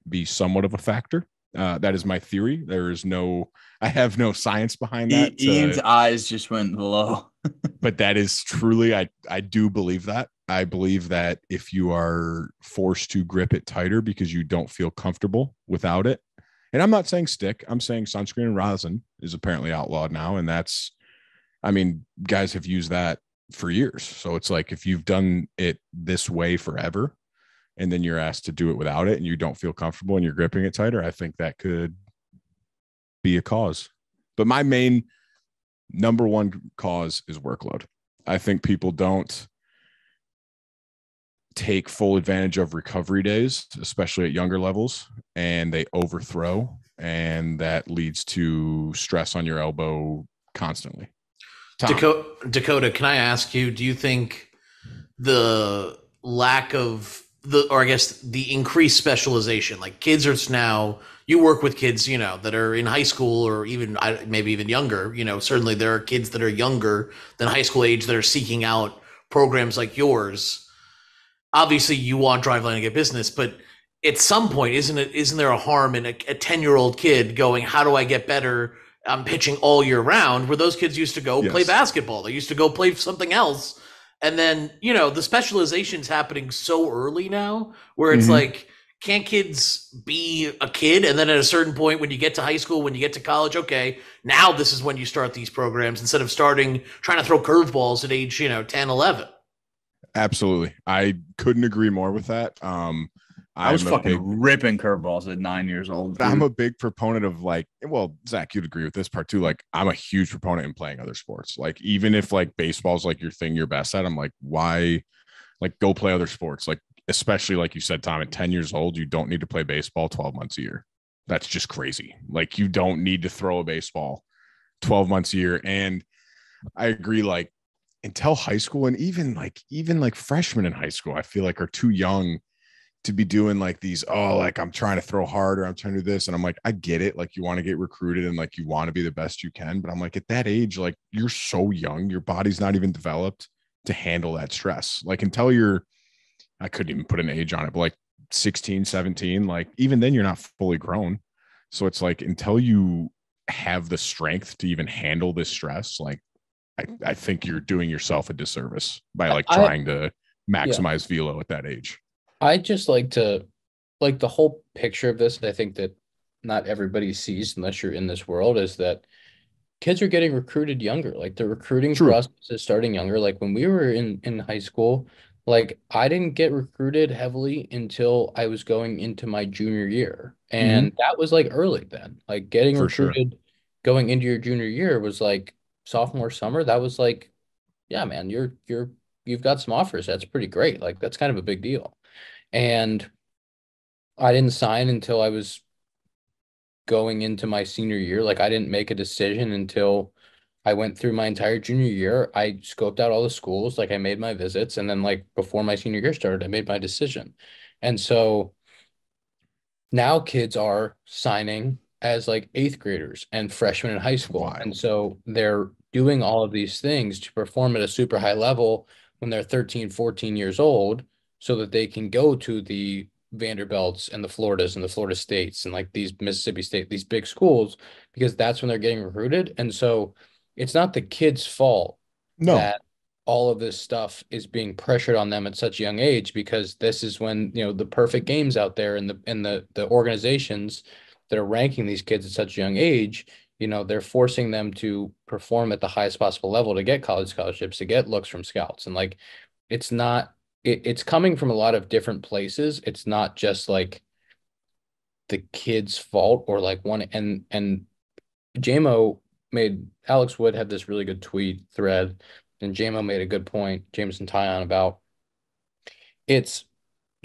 be somewhat of a factor. That is my theory. I have no science behind that. Ian's eyes just went low. But that is truly, I do believe that. I believe that if you are forced to grip it tighter because you don't feel comfortable without it, and I'm not saying stick, I'm saying sunscreen and rosin is apparently outlawed now. And that's, I mean, guys have used that for years. So it's like, if you've done it this way forever and then you're asked to do it without it and you don't feel comfortable and you're gripping it tighter, I think that could be a cause. But my main number one cause is workload. I think people don't take full advantage of recovery days, especially at younger levels, and they overthrow, and that leads to stress on your elbow constantly. Dakota, can I ask you, do you think the lack of the increased specialization, like kids are now, you work with kids, you know, that are in high school or even maybe even younger, you know, certainly there are kids that are younger than high school age that are seeking out programs like yours. Obviously, you want Driveline to get business, but at some point, isn't there a harm in a 10-year-old kid going, how do I get better? I'm pitching all year round, where those kids used to go play basketball. They used to go play something else. And then, you know, the specialization's happening so early now where it's like, can't kids be a kid? And then at a certain point, when you get to high school, when you get to college, okay, now this is when you start these programs instead of trying to throw curveballs at age, you know, 10, 11. Absolutely. I couldn't agree more with that. I was ripping curveballs at 9 years old. Dude. I'm a big proponent of like, well, Zach, you'd agree with this part too. Like, I'm a huge proponent in playing other sports. Like, even if like baseball's like your thing, you're best at, I'm like, why, like go play other sports. Like, especially like you said, Tom, at 10 years old, you don't need to play baseball 12 months a year. That's just crazy. Like, you don't need to throw a baseball 12 months a year. And I agree, like, until high school, and even like freshmen in high school, I feel like are too young to be doing like these, I'm trying to throw hard, or I'm trying to do this. And I'm like, I get it. Like, you want to get recruited and like, you want to be the best you can. But I'm like, at that age, like, you're so young, your body's not even developed to handle that stress. Like, until you're, I couldn't even put an age on it, but like 16, 17, like, even then you're not fully grown. So it's like, until you have the strength to even handle this stress, like, I think you're doing yourself a disservice by like trying to maximize velo at that age. I just like to, like, the whole picture of this, I think that not everybody sees unless you're in this world, is that kids are getting recruited younger. Like, the recruiting process is starting younger. Like, when we were in high school, like, I didn't get recruited heavily until I was going into my junior year. And that was like early then, like, getting recruited going into your junior year was like sophomore summer. That was like, yeah, man, you've got some offers. That's pretty great. Like, that's kind of a big deal. And I didn't sign until I was going into my senior year. Like, I didn't make a decision until I went through my entire junior year. I scoped out all the schools. Like, I made my visits. And then, like, before my senior year started, I made my decision. And so now kids are signing as like eighth graders and freshmen in high school. Wow. And so they're doing all of these things to perform at a super high level when they're 13, 14 years old, so that they can go to the Vanderbilts and the Floridas and the Florida States and like these Mississippi State, these big schools, because that's when they're getting recruited. And so it's not the kid's fault that all of this stuff is being pressured on them at such a young age, because this is when, you know, the perfect game's out there, and the organizations that are ranking these kids at such a young age, you know, they're forcing them to perform at the highest possible level to get college scholarships, to get looks from scouts. And like, it's not, it's coming from a lot of different places. It's not just like the kid's fault or like one. And JMO made, Alex Wood had this really good tweet thread, and JMO made a good point, Jameson Tyon, about it's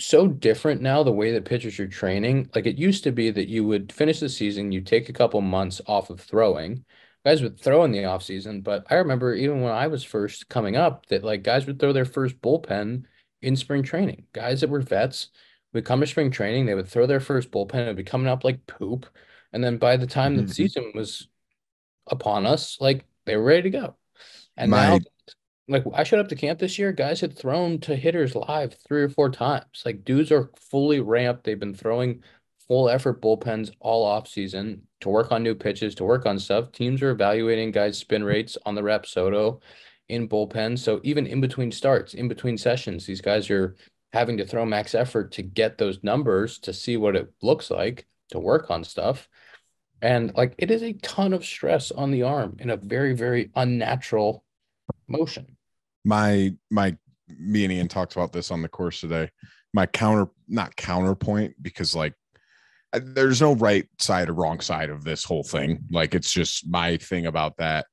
so different now the way that pitchers are training. Like, it used to be that you would finish the season, you take a couple months off of throwing. Guys would throw in the offseason, but I remember even when I was first coming up that like guys would throw their first bullpen in spring training. Guys that were vets would come to spring training, they would throw their first bullpen, it would be coming up like poop. And then by the time the season was upon us, like they were ready to go. And now, like, I showed up to camp this year, guys had thrown to hitters live 3 or 4 times. Like, dudes are fully ramped. They've been throwing full effort bullpens all off season to work on new pitches, to work on stuff. Teams are evaluating guys' spin rates on the Rapsodo in bullpen. So even in between starts, in between sessions, these guys are having to throw max effort to get those numbers, to see what it looks like, to work on stuff. And like, it is a ton of stress on the arm in a very, very unnatural motion. Me and Ian talked about this on the course today. My counterpoint, because like, there's no right side or wrong side of this whole thing. Like, it's just my thing about that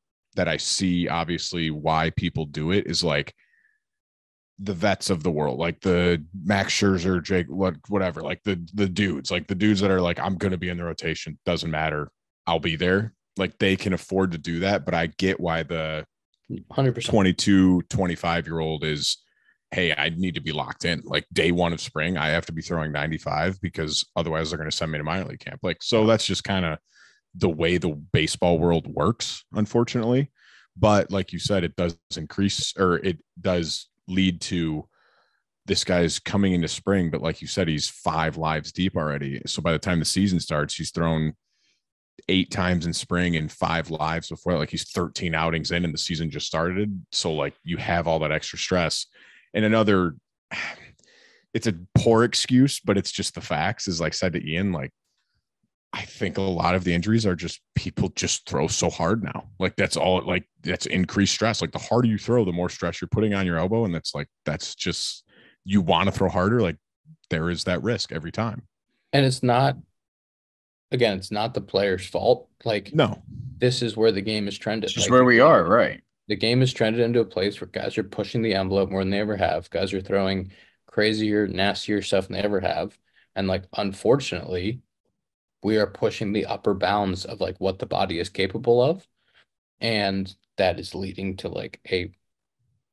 I see, obviously, why people do it is like the vets of the world, like the Max Scherzer, Jake, whatever, like the dudes that are like, I'm going to be in the rotation. Doesn't matter. I'll be there. Like, they can afford to do that. But I get why the 100%. 22, 25-year-old is, hey, I need to be locked in. Like, day one of spring, I have to be throwing 95 because otherwise they're going to send me to minor league camp. Like, so that's just kind of the way the baseball world works, unfortunately. But like you said, it does increase, or it does lead to this guy's coming into spring. But like you said, he's 5 lives deep already. So by the time the season starts, he's thrown 8 times in spring and 5 lives before. Like, he's 13 outings in and the season just started. So like, you have all that extra stress. And another, it's a poor excuse, but it's just the facts, is like said to Ian, like, I think a lot of the injuries are just people just throw so hard now. Like, that's all, like, that's increased stress. Like, the harder you throw, the more stress you're putting on your elbow. And that's like, that's just, you want to throw harder. Like, there is that risk every time. And it's not, again, it's not the player's fault. Like, no, this is where the game is trending. It's just like, where we are, right? The game has trended into a place where guys are pushing the envelope more than they ever have. Guys are throwing crazier, nastier stuff than they ever have. And like, unfortunately, we are pushing the upper bounds of like what the body is capable of. And that is leading to like a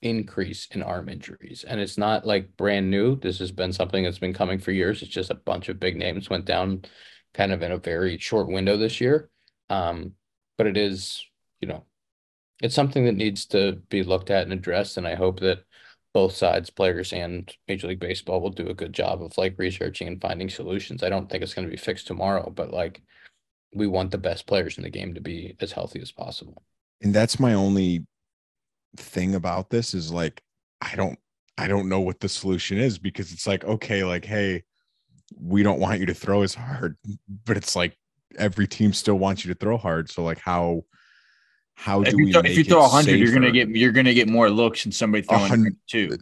increase in arm injuries. And it's not like brand new. This has been something that's been coming for years. It's just a bunch of big names went down kind of in a very short window this year. But it is, you know, it's something that needs to be looked at and addressed. And I hope that both sides, players and Major League Baseball, will do a good job of like researching and finding solutions. I don't think it's going to be fixed tomorrow, but like we want the best players in the game to be as healthy as possible. And that's my only thing about this is like, I don't know what the solution is, because it's like, okay, like, hey, we don't want you to throw as hard, but it's like every team still wants you to throw hard. So like how do we, if you throw 100, you're going to get more looks than somebody throwing 2.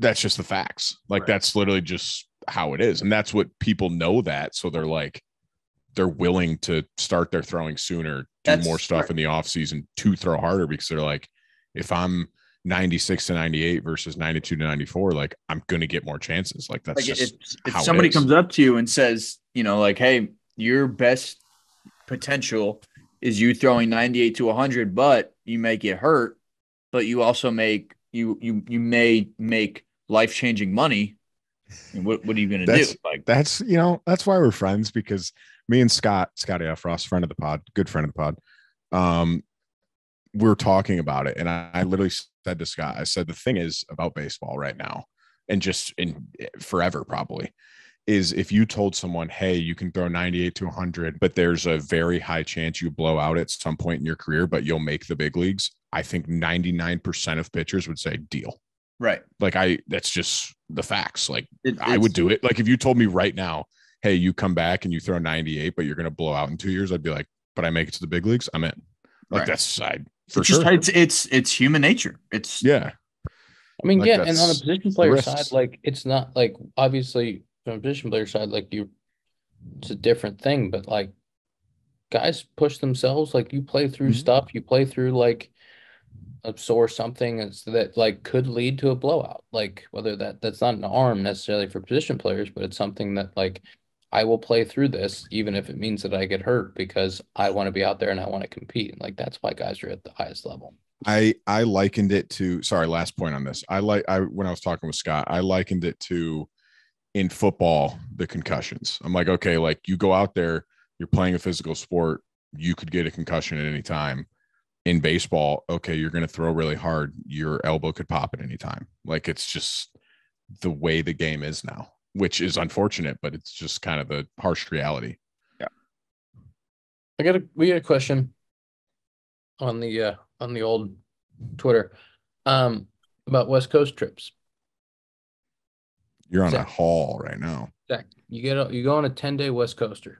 That's just the facts. Like right. That's literally just how it is. And that's what people know that. So they're like, they're willing to start their throwing sooner, do more stuff right. in the offseason to throw harder, because they're like, if I'm 96 to 98 versus 92 to 94, like I'm going to get more chances. Like that's like just if somebody comes up to you and says, you know, like, hey, your best potential is you throwing 98 to 100, but you may get hurt, but you also make you may make life-changing money. And what are you going to do? Like that's, you know, that's why we're friends, because me and Scott Afros, friend of the pod, good friend of the pod. We're talking about it. And I literally said to Scott, I said, the thing is about baseball right now, and just in forever probably, is if you told someone, hey, you can throw 98 to 100, but there's a very high chance you blow out at some point in your career, but you'll make the big leagues, I think 99% of pitchers would say deal. Right. Like that's just the facts. Like I would do it. Like if you told me right now, hey, you come back and you throw 98, but you're going to blow out in 2 years, I'd be like, but I make it to the big leagues, I'm in. Like right. That's for sure. It's human nature. It's yeah. I mean, like yeah. And on the position player side, like it's not like, obviously, from position player side, like you, it's a different thing, but like guys push themselves, like you play through stuff, you play through like a sore something that like could lead to a blowout, like whether that's not an arm necessarily for position players, but it's something that like I will play through this even if it means that I get hurt, because I want to be out there and I want to compete. And like that's why guys are at the highest level. I likened it to, sorry, last point on this. When I was talking with Scott, I likened it to, in football, the concussions. I'm like, okay, like you go out there, you're playing a physical sport, you could get a concussion at any time. In baseball, okay, you're going to throw really hard, your elbow could pop at any time. Like it's just the way the game is now, which is unfortunate, but it's just kind of the harsh reality. Yeah. We got a question on the old Twitter about West Coast trips. You're on Zach, a haul right now. Zach, you go on a 10-day West Coaster.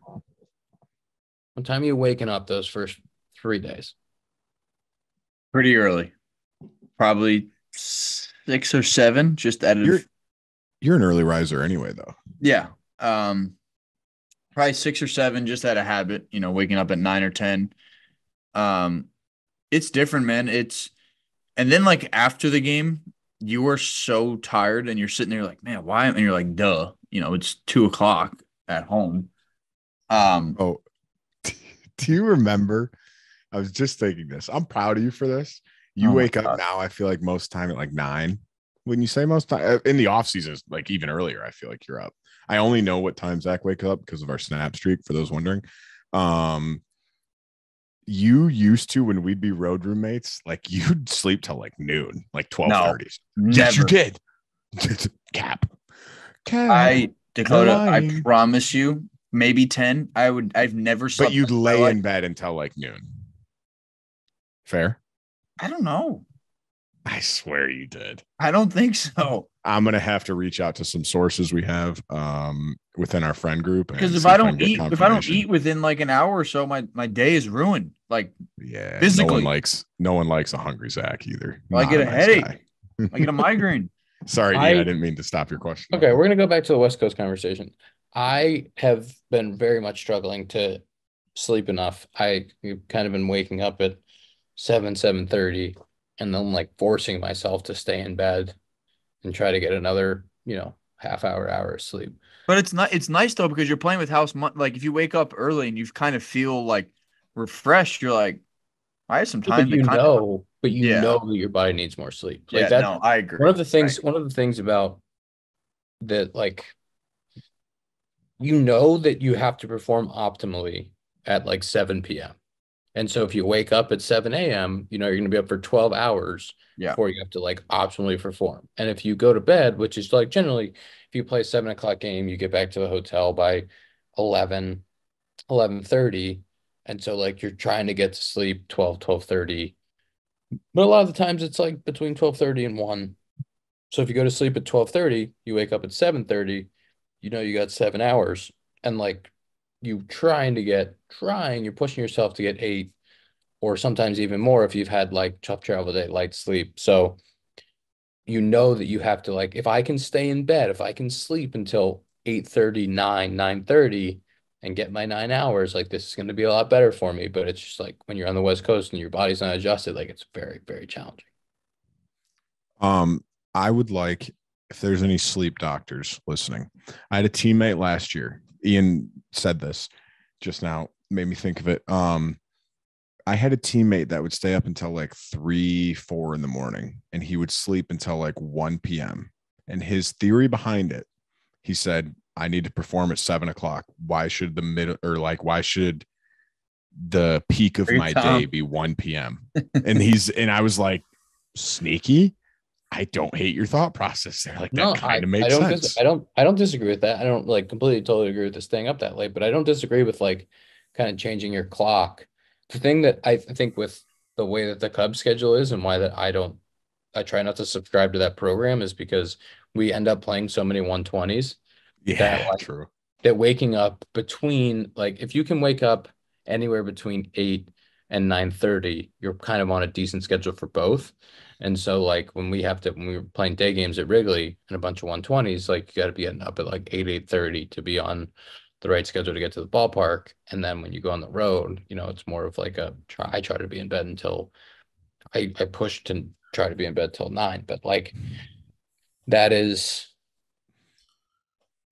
What time are you waking up those first 3 days? Pretty early. Probably 6 or 7, just out of... You're an early riser anyway, though. Yeah. Probably 6 or 7, just out of habit, you know, waking up at 9 or 10. It's different, man. And then like after the game, you are so tired and you're sitting there like, man, why? And you're like, duh, you know, it's 2:00 at home. Do you remember? I was just thinking this. I'm proud of you for this. You wake up now, I feel like most time at like 9. Wouldn't you say most time in the off season, like even earlier, I feel like you're up. I only know what time Zach wakes up because of our snap streak, for those wondering. You used to, when we'd be road roommates, like you'd sleep till like noon, like 12:30. Yes, you did. Cap. Dakota, I promise you, maybe 10. I've never slept. But you'd lay in bed until like noon. Fair. I don't know. I swear you did. I don't think so. I'm gonna have to reach out to some sources we have within our friend group, because if I don't eat within like an hour or so, my day is ruined. Like yeah, physically. No one likes a hungry Zach either. Well, I get a headache. I get a migraine. Sorry, I didn't mean to stop your question. Okay, we're gonna go back to the West Coast conversation. I have been very much struggling to sleep enough. I've kind of been waking up at 7:30, and then like forcing myself to stay in bed and try to get another, you know, half hour of sleep. But it's not, it's nice though, because you're playing with house money. Like if you wake up early and you kind of feel like refreshed, you're like, I have some time. But you know that your body needs more sleep. Like yeah, no, I agree. One of the things about that, like, you know that you have to perform optimally at like 7 p.m. And so if you wake up at 7 a.m., you know, you're going to be up for 12 hours before you have to like optimally perform. And if you go to bed, which is like generally, if you play a 7 o'clock game, you get back to the hotel by 11:30. And so like you're trying to get to sleep 12:30. But a lot of the times it's like between 12:30 and 1. So if you go to sleep at 12:30, you wake up at 7:30, you know, you got 7 hours. And like, you you're pushing yourself to get 8 or sometimes even more if you've had like tough travel day, light sleep. So you know that you have to, like, if I can stay in bed, if I can sleep until 8:30, 9:30 and get my 9 hours, like this is going to be a lot better for me. But it's just like when you're on the West Coast and your body's not adjusted, like it's very, very challenging. I would like, if there's any sleep doctors listening, I had a teammate last year. Ian said this just now, made me think of it. I had a teammate that would stay up until like 3-4 in the morning, and he would sleep until like 1 p.m. And his theory behind it, he said, I need to perform at 7 o'clock. Why should the peak of my day be 1 p.m.? And I was like, sneaky. I don't hate your thought process there. Like that kind of makes sense. I don't disagree with that. I don't like completely totally agree with this staying up that late, but I don't disagree with like kind of changing your clock. The thing that I think with the way that the Cubs schedule is and why that I try not to subscribe to that program is because we end up playing so many 120s. Yeah, that, like, true. That waking up between, like, if you can wake up anywhere between 8 and 9:30, you're kind of on a decent schedule for both. And so, like, when we were playing day games at Wrigley and a bunch of 120s, like, you got to be getting up at like 8:30 to be on the right schedule to get to the ballpark. And then when you go on the road, you know, it's more of like I try to be in bed until I push to try to be in bed till 9. But like, that is,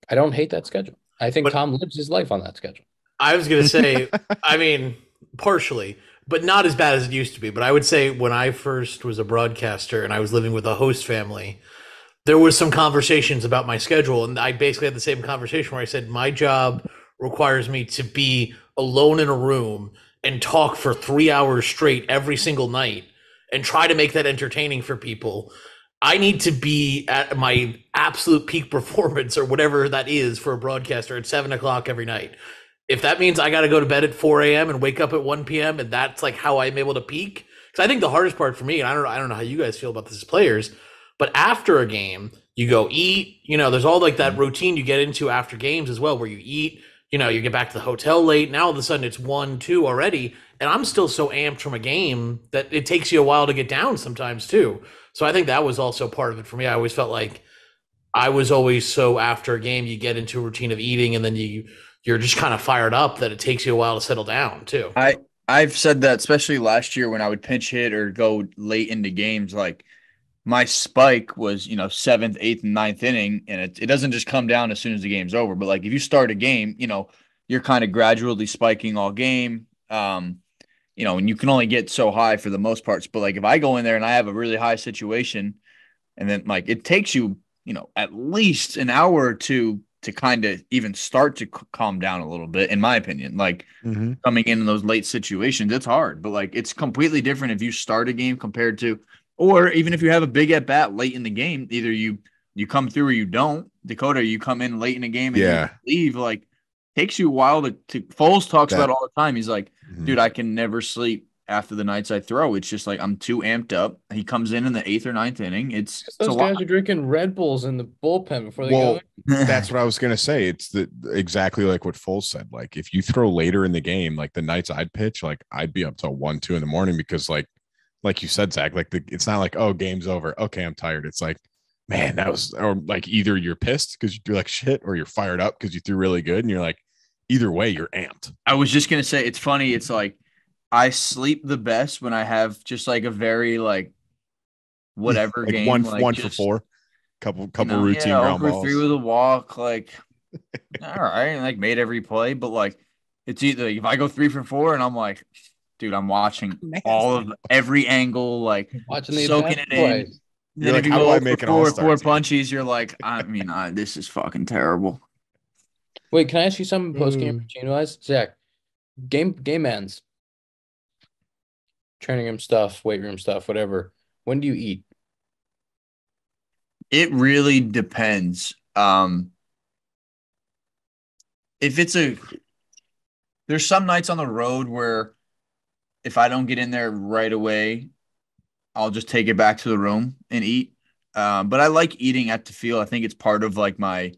I don't hate that schedule. I think Tom lives his life on that schedule. I was going to say, I mean, partially, but not as bad as it used to be. But I would say when I first was a broadcaster and I was living with a host family, there was some conversations about my schedule. And I basically had the same conversation where I said, my job requires me to be alone in a room and talk for 3 hours straight every single night and try to make that entertaining for people. I need to be at my absolute peak performance or whatever that is for a broadcaster at 7 o'clock every night. If that means I got to go to bed at 4 a.m. and wake up at 1 p.m. and that's like how I'm able to peak. Because I think the hardest part for me, and I don't know how you guys feel about this as players, but after a game, you go eat, you know, there's all like that routine you get into after games as well, where you eat, you know, you get back to the hotel late. Now all of a sudden it's 1, 2 already. And I'm still so amped from a game that it takes you a while to get down sometimes too. So I think that was also part of it for me. I always felt like I was always so after a game, you get into a routine of eating and then you're just kind of fired up that it takes you a while to settle down too. I've said that, especially last year when I would pinch hit or go late into games, like my spike was, you know, 7th, 8th, and 9th inning. And it doesn't just come down as soon as the game's over. But like, if you start a game, you know, you're kind of gradually spiking all game, you know, and you can only get so high for the most parts. But like, if I go in there and I have a really high situation and then like, it takes you, you know, at least an hour or two to kind of even start to calm down a little bit, in my opinion. Like coming in those late situations, it's hard, but like it's completely different if you start a game compared to, or even if you have a big at bat late in the game, either you come through or you don't. Dakota, you come in late in the game and you leave. Like, takes you a while to Foles talks about all the time. He's like, dude, I can never sleep after the nights I throw. It's just like I'm too amped up. He comes in the 8th or 9th inning. Those guys are drinking Red Bulls in the bullpen before they go. That's what I was gonna say. It's exactly like what Foles said. Like, if you throw later in the game, like the nights I'd pitch, like I'd be up till 1, 2 in the morning because, like you said, Zach, like it's not like, oh, game's over, okay, I'm tired. It's like, man, that was, or like either you're pissed because you do like shit, or you're fired up because you threw really good, and you're like, either way, you're amped. I was just gonna say, it's funny. It's like I sleep the best when I have just like a very like whatever like game, 1 for 4. couple routine ground balls. 3 with a walk, like, all right, and like made every play, but like it's either if I go 3 for 4 and I'm like, dude, I'm watching all of every angle, like watching soaking it in. Then like, if you go make four punchies, you're like, I mean, this is fucking terrible. Wait, can I ask you something post game routine wise, Zach? Game ends. Training room stuff, weight room stuff, whatever. When do you eat? It really depends. If it's there's some nights on the road where if I don't get in there right away, I'll just take it back to the room and eat. But I like eating at the field. I think it's part of like my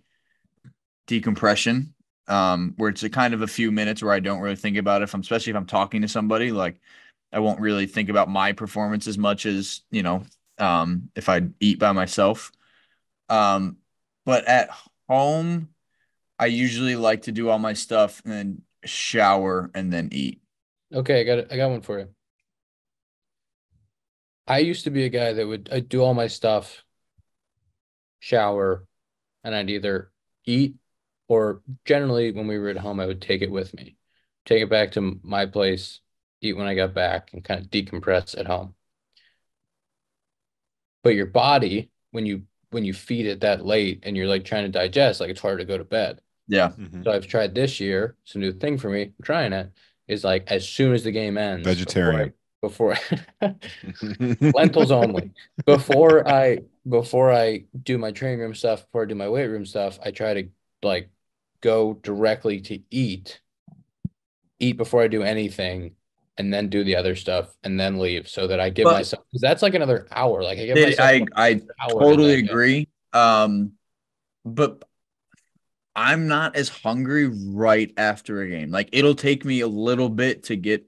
decompression, where it's a kind of a few minutes where I don't really think about it. Especially if I'm talking to somebody, like I won't really think about my performance as much as, if I eat by myself. But at home, I usually like to do all my stuff and then shower and then eat. Okay. I got one for you. I used to be a guy that I'd do all my stuff, shower, and I'd either eat or generally when we were at home, I would take it with me, take it back to my place, eat when I got back, and kind of decompress at home. But your body, when you feed it that late and you're like trying to digest, like it's hard to go to bed. Yeah. Mm-hmm. So I've tried this year. It's a new thing for me. I'm trying it. Is like as soon as the game ends, vegetarian. Before lentils only. Before I do my training room stuff, before I do my weight room stuff, I try to like go directly to eat before I do anything, and then do the other stuff and then leave so that I give myself, because that's like another hour. Like I give myself I totally agree. But I'm not as hungry right after a game. Like it'll take me a little bit to get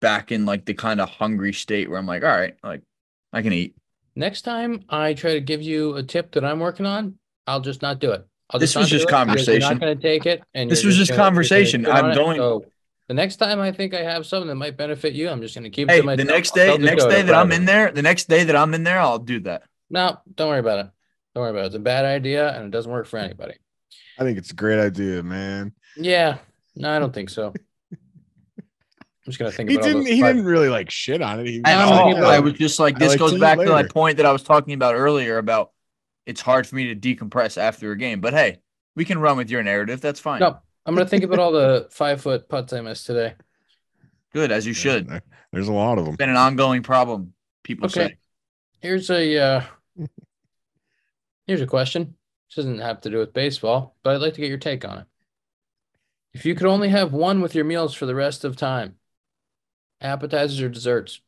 back in like the kind of hungry state where I'm like, all right, like I can eat. Next time I try to give you a tip that I'm working on, I'll just not do it. This was just conversation. I'm not going to take it. And this was just conversation. I'm going. So the next time I think I have something that might benefit you, I'm just going to keep it to myself. The next day that I'm in there, I'll do that. No, don't worry about it. It's a bad idea and it doesn't work for anybody. I think it's a great idea, man. Yeah. No, I don't think so. I'm just gonna think about it. He didn't really like shit on it. I was just like, this goes back to my point that I was talking about earlier about it's hard for me to decompress after a game. But hey, we can run with your narrative. That's fine. No, I'm gonna think about all the 5-foot putts I missed today. Good, as you should. There's a lot of them. It's been an ongoing problem, people say. Here's a question. This doesn't have to do with baseball, but I'd like to get your take on it. If you could only have one with your meals for the rest of time, appetizers or desserts?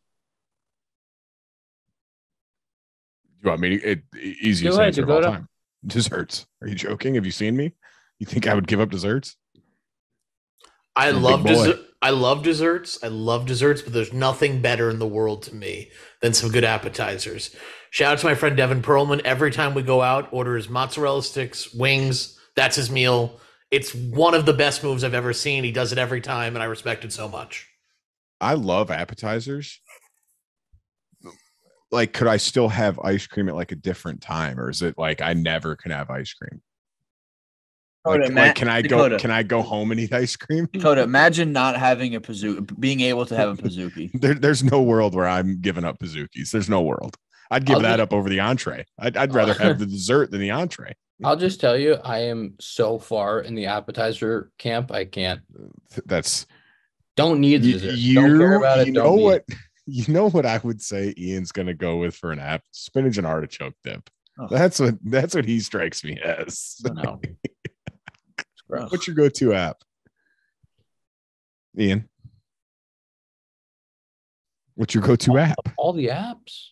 You want me to easiest answer of all time? Desserts. Are you joking? Have you seen me? You think I would give up desserts? I love desserts, but there's nothing better in the world to me than some good appetizers. Shout out to my friend Devin Perlman. Every time we go out, orders mozzarella sticks, wings. That's his meal. It's one of the best moves I've ever seen. He does it every time, and I respect it so much. I love appetizers. Like, could I still have ice cream at like a different time? Or is it like, I never can have ice cream? Can I go home and eat ice cream? Dakota, imagine not having a Pizookie, being able to have a Pizookie. There's no world where I'm giving up Pizookies. There's no world. I'd give that up over the entree. I'd rather have the dessert than the entree. I'll just tell you, I am so far in the appetizer camp. I can't. Don't need the dessert. Don't care about it. You know what I would say Ian's going to go with for an app? Spinach and artichoke dip. Oh. That's what he strikes me as. Oh, no. What's your go-to app? Ian? What's your go-to app? All the apps.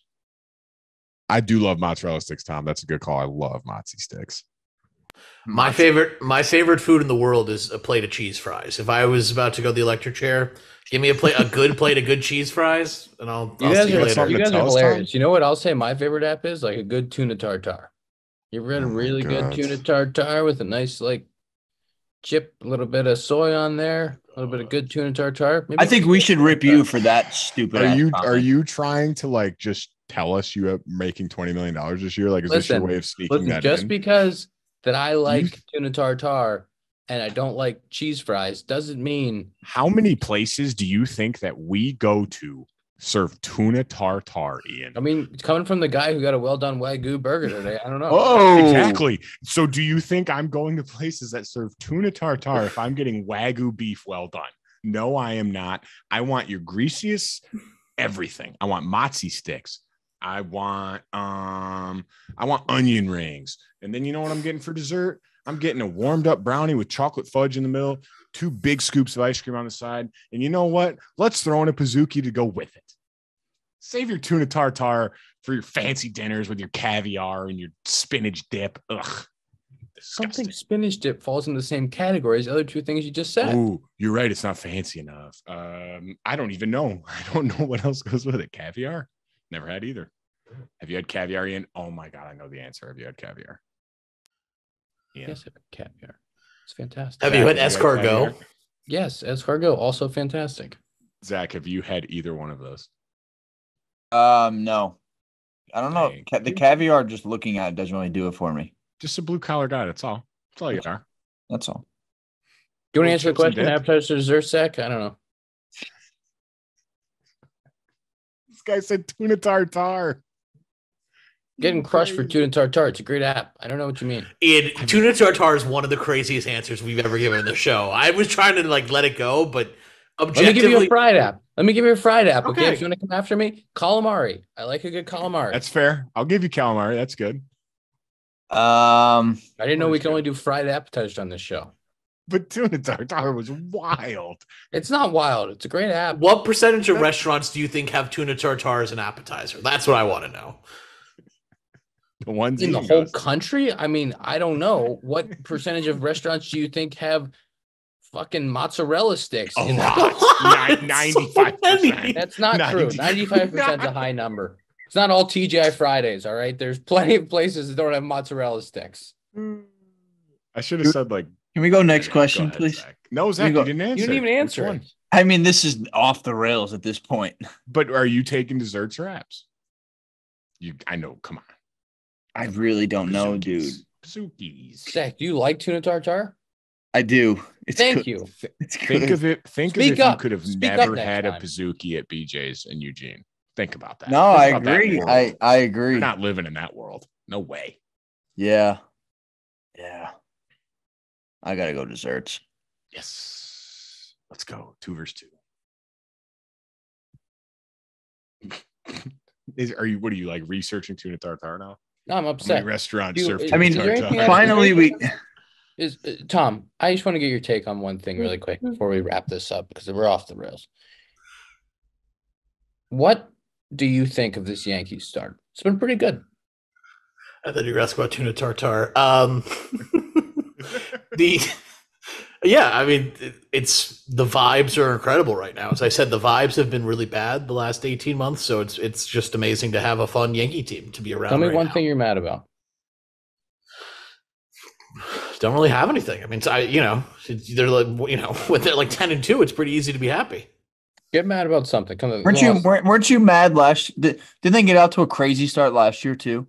I do love mozzarella sticks, Tom. That's a good call. I love mozzie sticks. My favorite food in the world is a plate of cheese fries. If I was about to go to the electric chair, give me a good plate of cheese fries, and I'll see you later. You guys are hilarious. Tom? You know what I'll say my favorite app is? Like a good tuna tartare. You ever had a really good tuna tartare with a nice like chip, a little bit of soy on there, a little bit of good tuna tartare? Maybe I think we should rip you for that stupid app. Are you trying to like just tell us you are making $20 million this year? Like, is this your way of sneaking that just in? Because that I like tuna tartare and I don't like cheese fries doesn't mean. How many places do you think that we go to serve tuna tartare, Ian? I mean, it's coming from the guy who got a well-done Wagyu burger today. I don't know. Oh, exactly. So do you think I'm going to places that serve tuna tartare if I'm getting Wagyu beef well done? No, I am not. I want your greasiest everything. I want matzo sticks. I want onion rings. And then you know what I'm getting for dessert? I'm getting a warmed up brownie with chocolate fudge in the middle, 2 big scoops of ice cream on the side. And you know what? Let's throw in a pizookie to go with it. Save your tuna tartare for your fancy dinners with your caviar and your spinach dip. Ugh. I don't think spinach dip falls in the same category as the other 2 things you just said. Oh, you're right. It's not fancy enough. I don't even know. I don't know what else goes with it. Caviar? Never had either. Have you had caviar, Ian? Oh, my God. I know the answer. Have you had caviar? Yeah. Yes, I've had caviar. It's fantastic. Have you had escargot? Yes, escargot. Also fantastic. Zach, have you had either one of those? No. I don't know. The caviar, just looking at it, doesn't really do it for me. Just a blue-collar guy. That's all. That's all you are. That's all. Do you want to answer the question, appetizer, dessert, Zach? I don't know. This guy said tuna tartare. Getting crushed for tuna tartare. It's a great app. I don't know what you mean. Ian, tuna tartare is one of the craziest answers we've ever given in the show. I was trying to like let it go, but objectively. Let me give you a fried app. Okay. If you want to come after me, calamari. I like a good calamari. That's fair. I'll give you calamari. That's good. I didn't know we could only do fried appetizers on this show. But tuna tartare was wild. It's not wild. It's a great app. What percentage of restaurants do you think have tuna tartare as an appetizer? That's what I want to know. The ones in the whole country? I mean, I don't know. What percentage of restaurants do you think have fucking mozzarella sticks? A lot. 95%. That's not true. 95% is a high number. It's not all TGI Fridays, all right? There's plenty of places that don't have mozzarella sticks. I should have said, like... Can we go next question, ahead, please? Zach. No, Zach, you didn't answer. You didn't even answer it. I mean, this is off the rails at this point. But are you taking desserts or apps? I know, come on. I really don't know, dude. Pizookies. Zach, do you like tuna tartare? I do. Thank you. It's good. Think of it. You could have never had a pizookie at BJ's in Eugene. Think about that. No, I agree. I agree. You're not living in that world. No way. Yeah. I got to go desserts. Yes. Let's go. 2 versus 2. What are you like researching tuna tartare now? No, I'm upset. How many restaurants serve tuna tartare? Finally, Tom, I just want to get your take on one thing really quick before we wrap this up because we're off the rails. What do you think of this Yankees start? It's been pretty good. I thought you were asking about tuna tartare. It's the vibes are incredible right now. As I said, the vibes have been really bad the last 18 months, so it's just amazing to have a fun Yankee team to be around. Tell me one thing you're mad about. Don't really have anything. I mean, they're like, when they're like 10-2, it's pretty easy to be happy. Get mad about something. Weren't you mad last year? Didn't they get out to a crazy start last year too?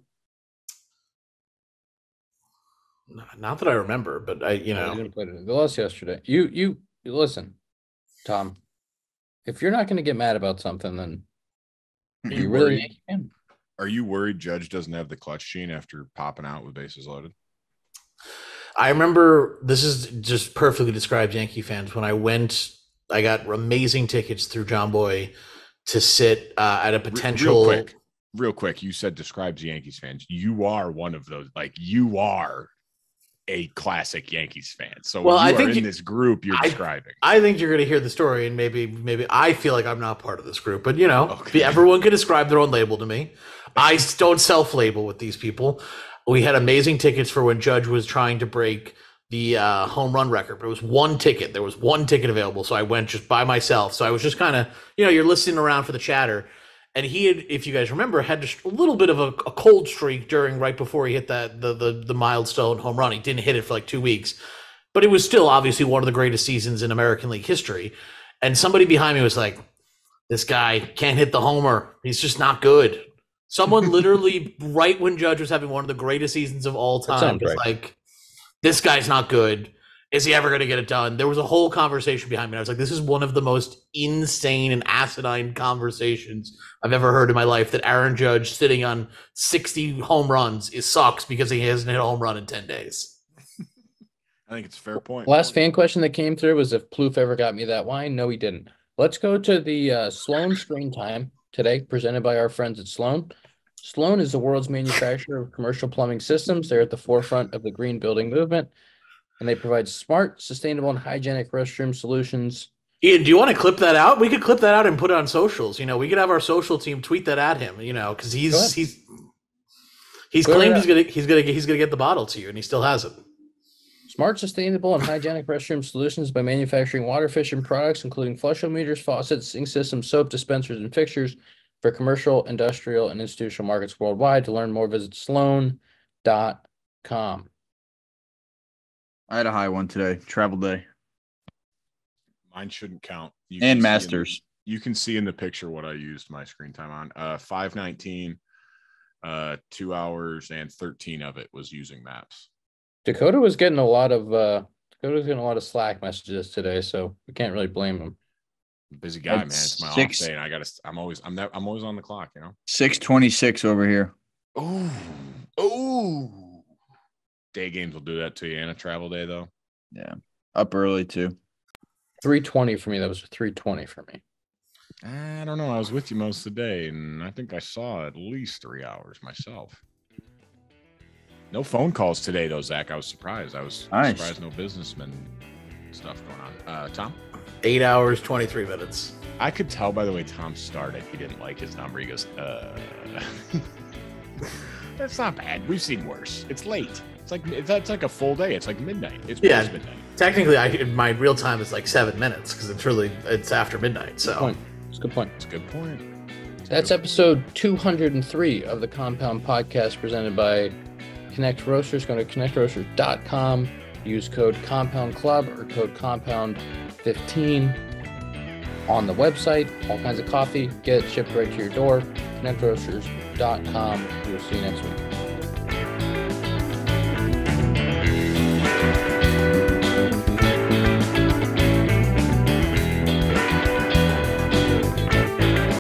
Not that I remember, but they lost yesterday. You listen, Tom. If you're not going to get mad about something, then you really can. Are you worried Judge doesn't have the clutch gene after popping out with bases loaded? I remember this is just perfectly described Yankee fans when I went. I got amazing tickets through John Boy to sit at a potential. Real quick. You said describes Yankees fans. You are one of those. Like you are a classic Yankees fan. So I think in this group you're describing. I think you're going to hear the story, and maybe I feel like I'm not part of this group, but everyone can describe their own label to me. I don't self-label with these people. We had amazing tickets for when Judge was trying to break the home run record, but it was one ticket. There was one ticket available, so I went just by myself. So I was just kind of, you're listening around for the chatter, and he had, if you guys remember, had just a little bit of a cold streak right before he hit that the milestone home run. He didn't hit it for like 2 weeks, but it was still obviously one of the greatest seasons in American League history. And somebody behind me was like, "This guy can't hit the homer. He's just not good." Someone literally, right when Judge was having one of the greatest seasons of all time, was like, this guy's not good. Is he ever going to get it done? There was a whole conversation behind me. I was like, this is one of the most insane and asinine conversations I've ever heard in my life, that Aaron Judge sitting on 60 home runs sucks because he hasn't hit a home run in 10 days. I think it's a fair point. Last fan question that came through was if Plouffe ever got me that wine. No, he didn't. Let's go to the Sloan Springtime today, presented by our friends at Sloan. Sloan is the world's manufacturer of commercial plumbing systems. They're at the forefront of the green building movement, and they provide smart, sustainable, and hygienic restroom solutions. Ian, do you want to clip that out? We could clip that out and put it on socials. You know, we could have our social team tweet that at him. You know, because he's claimed he's gonna get the bottle to you, and he still hasn't. Smart, sustainable, and hygienic restroom solutions by manufacturing water-efficient products, including flushometers, faucets, sink systems, soap dispensers, and fixtures for commercial, industrial, and institutional markets worldwide. To learn more, visit Sloan.com. I had a high one today. Travel day. Mine shouldn't count. And Masters. You can see in the picture what I used my screen time on. 5:19, 2 hours and 13 of it was using maps. Dakota was getting a lot of Slack messages today, so we can't really blame him. Busy guy, man. It's my off day, and I'm always on the clock, you know. 6:26 over here. Oh. Day games will do that to you, and a travel day, though. Yeah. Up early, too. 3:20 for me. That was 3:20 for me. I don't know. I was with you most of the day, and I think I saw at least 3 hours myself. No phone calls today, though, Zach. I was surprised. I was surprised no businessman stuff going on. Tom? 8 hours, 23 minutes. I could tell by the way Tom started. He didn't like his number. He goes, That's not bad. We've seen worse. It's late. It's like a full day. It's like midnight. It's midnight. Technically, my real time is like 7 minutes because it's after midnight. So it's a good point. That's episode 203 of the Compound Podcast, presented by Connect Roasters. Go to ConnectRoasters.com. Use code Compound Club or code Compound 15 on the website. All kinds of coffee. Get it shipped right to your door. ConnectRoasters.com. We'll see you next week.